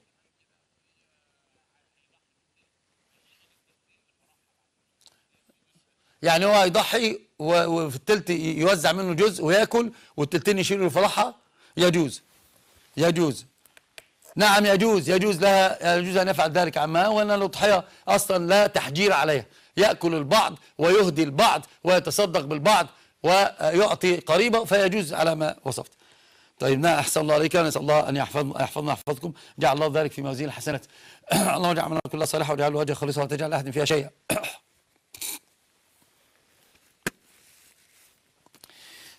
يعني هو يضحي وفي التلت يوزع منه جزء وياكل والتلتين يشيلوا الفرحة، يجوز نعم يجوز أن يفعل ذلك عما، وأن الأضحية أصلا لا تحجير عليها، يأكل البعض ويهدي البعض ويتصدق بالبعض ويعطي قريبه، فيجوز على ما وصفت. طيب نعم أحسن الله عليك، نسأل الله أن يحفظنا ويحفظكم، جعل الله ذلك في موازين الحسنات. اللهم اجعلنا كلها صالحة واجعل وجهك خالصا ولا تجعل أحد فيها شيئا.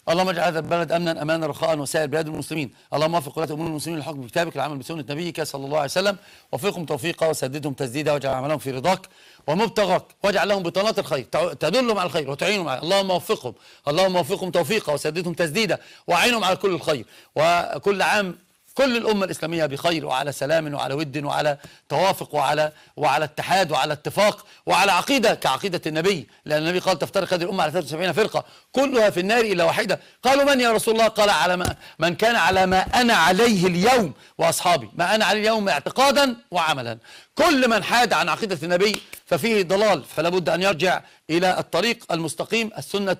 اللهم اجعل هذا البلد امنا امانا رخاء وسائر بلاد المسلمين، اللهم وفق ولاة امور المسلمين للحكم بكتابك والعمل بسنه نبيك صلى الله عليه وسلم، وفقهم توفيقا وسددهم تسديدا، واجعل عملهم في رضاك ومبتغاك، واجعل لهم بطانات الخير تدلهم على الخير وتعينهم على، اللهم وفقهم توفيقا وسددهم تسديدا، واعينهم على كل الخير. وكل عام كل الأمة الإسلامية بخير وعلى سلام وعلى ود وعلى توافق وعلى اتحاد وعلى اتفاق وعلى عقيدة كعقيدة النبي، لأن النبي قال تفترق هذه الأمة على 73 فرقة كلها في النار إلا واحدة. قالوا من يا رسول الله؟ قال على من كان على ما أنا عليه اليوم وأصحابي، ما أنا عليه اليوم اعتقادا وعملا. كل من حاد عن عقيدة النبي ففيه ضلال، فلا بد أن يرجع إلى الطريق المستقيم. السنة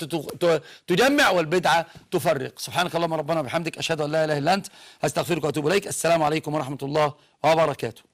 تجمع والبدعة تفرق. سبحانك اللهم ربنا وبحمدك، أشهد أن لا إله إلا أنت، أستغفرك وأتوب إليك. السلام عليكم ورحمة الله وبركاته.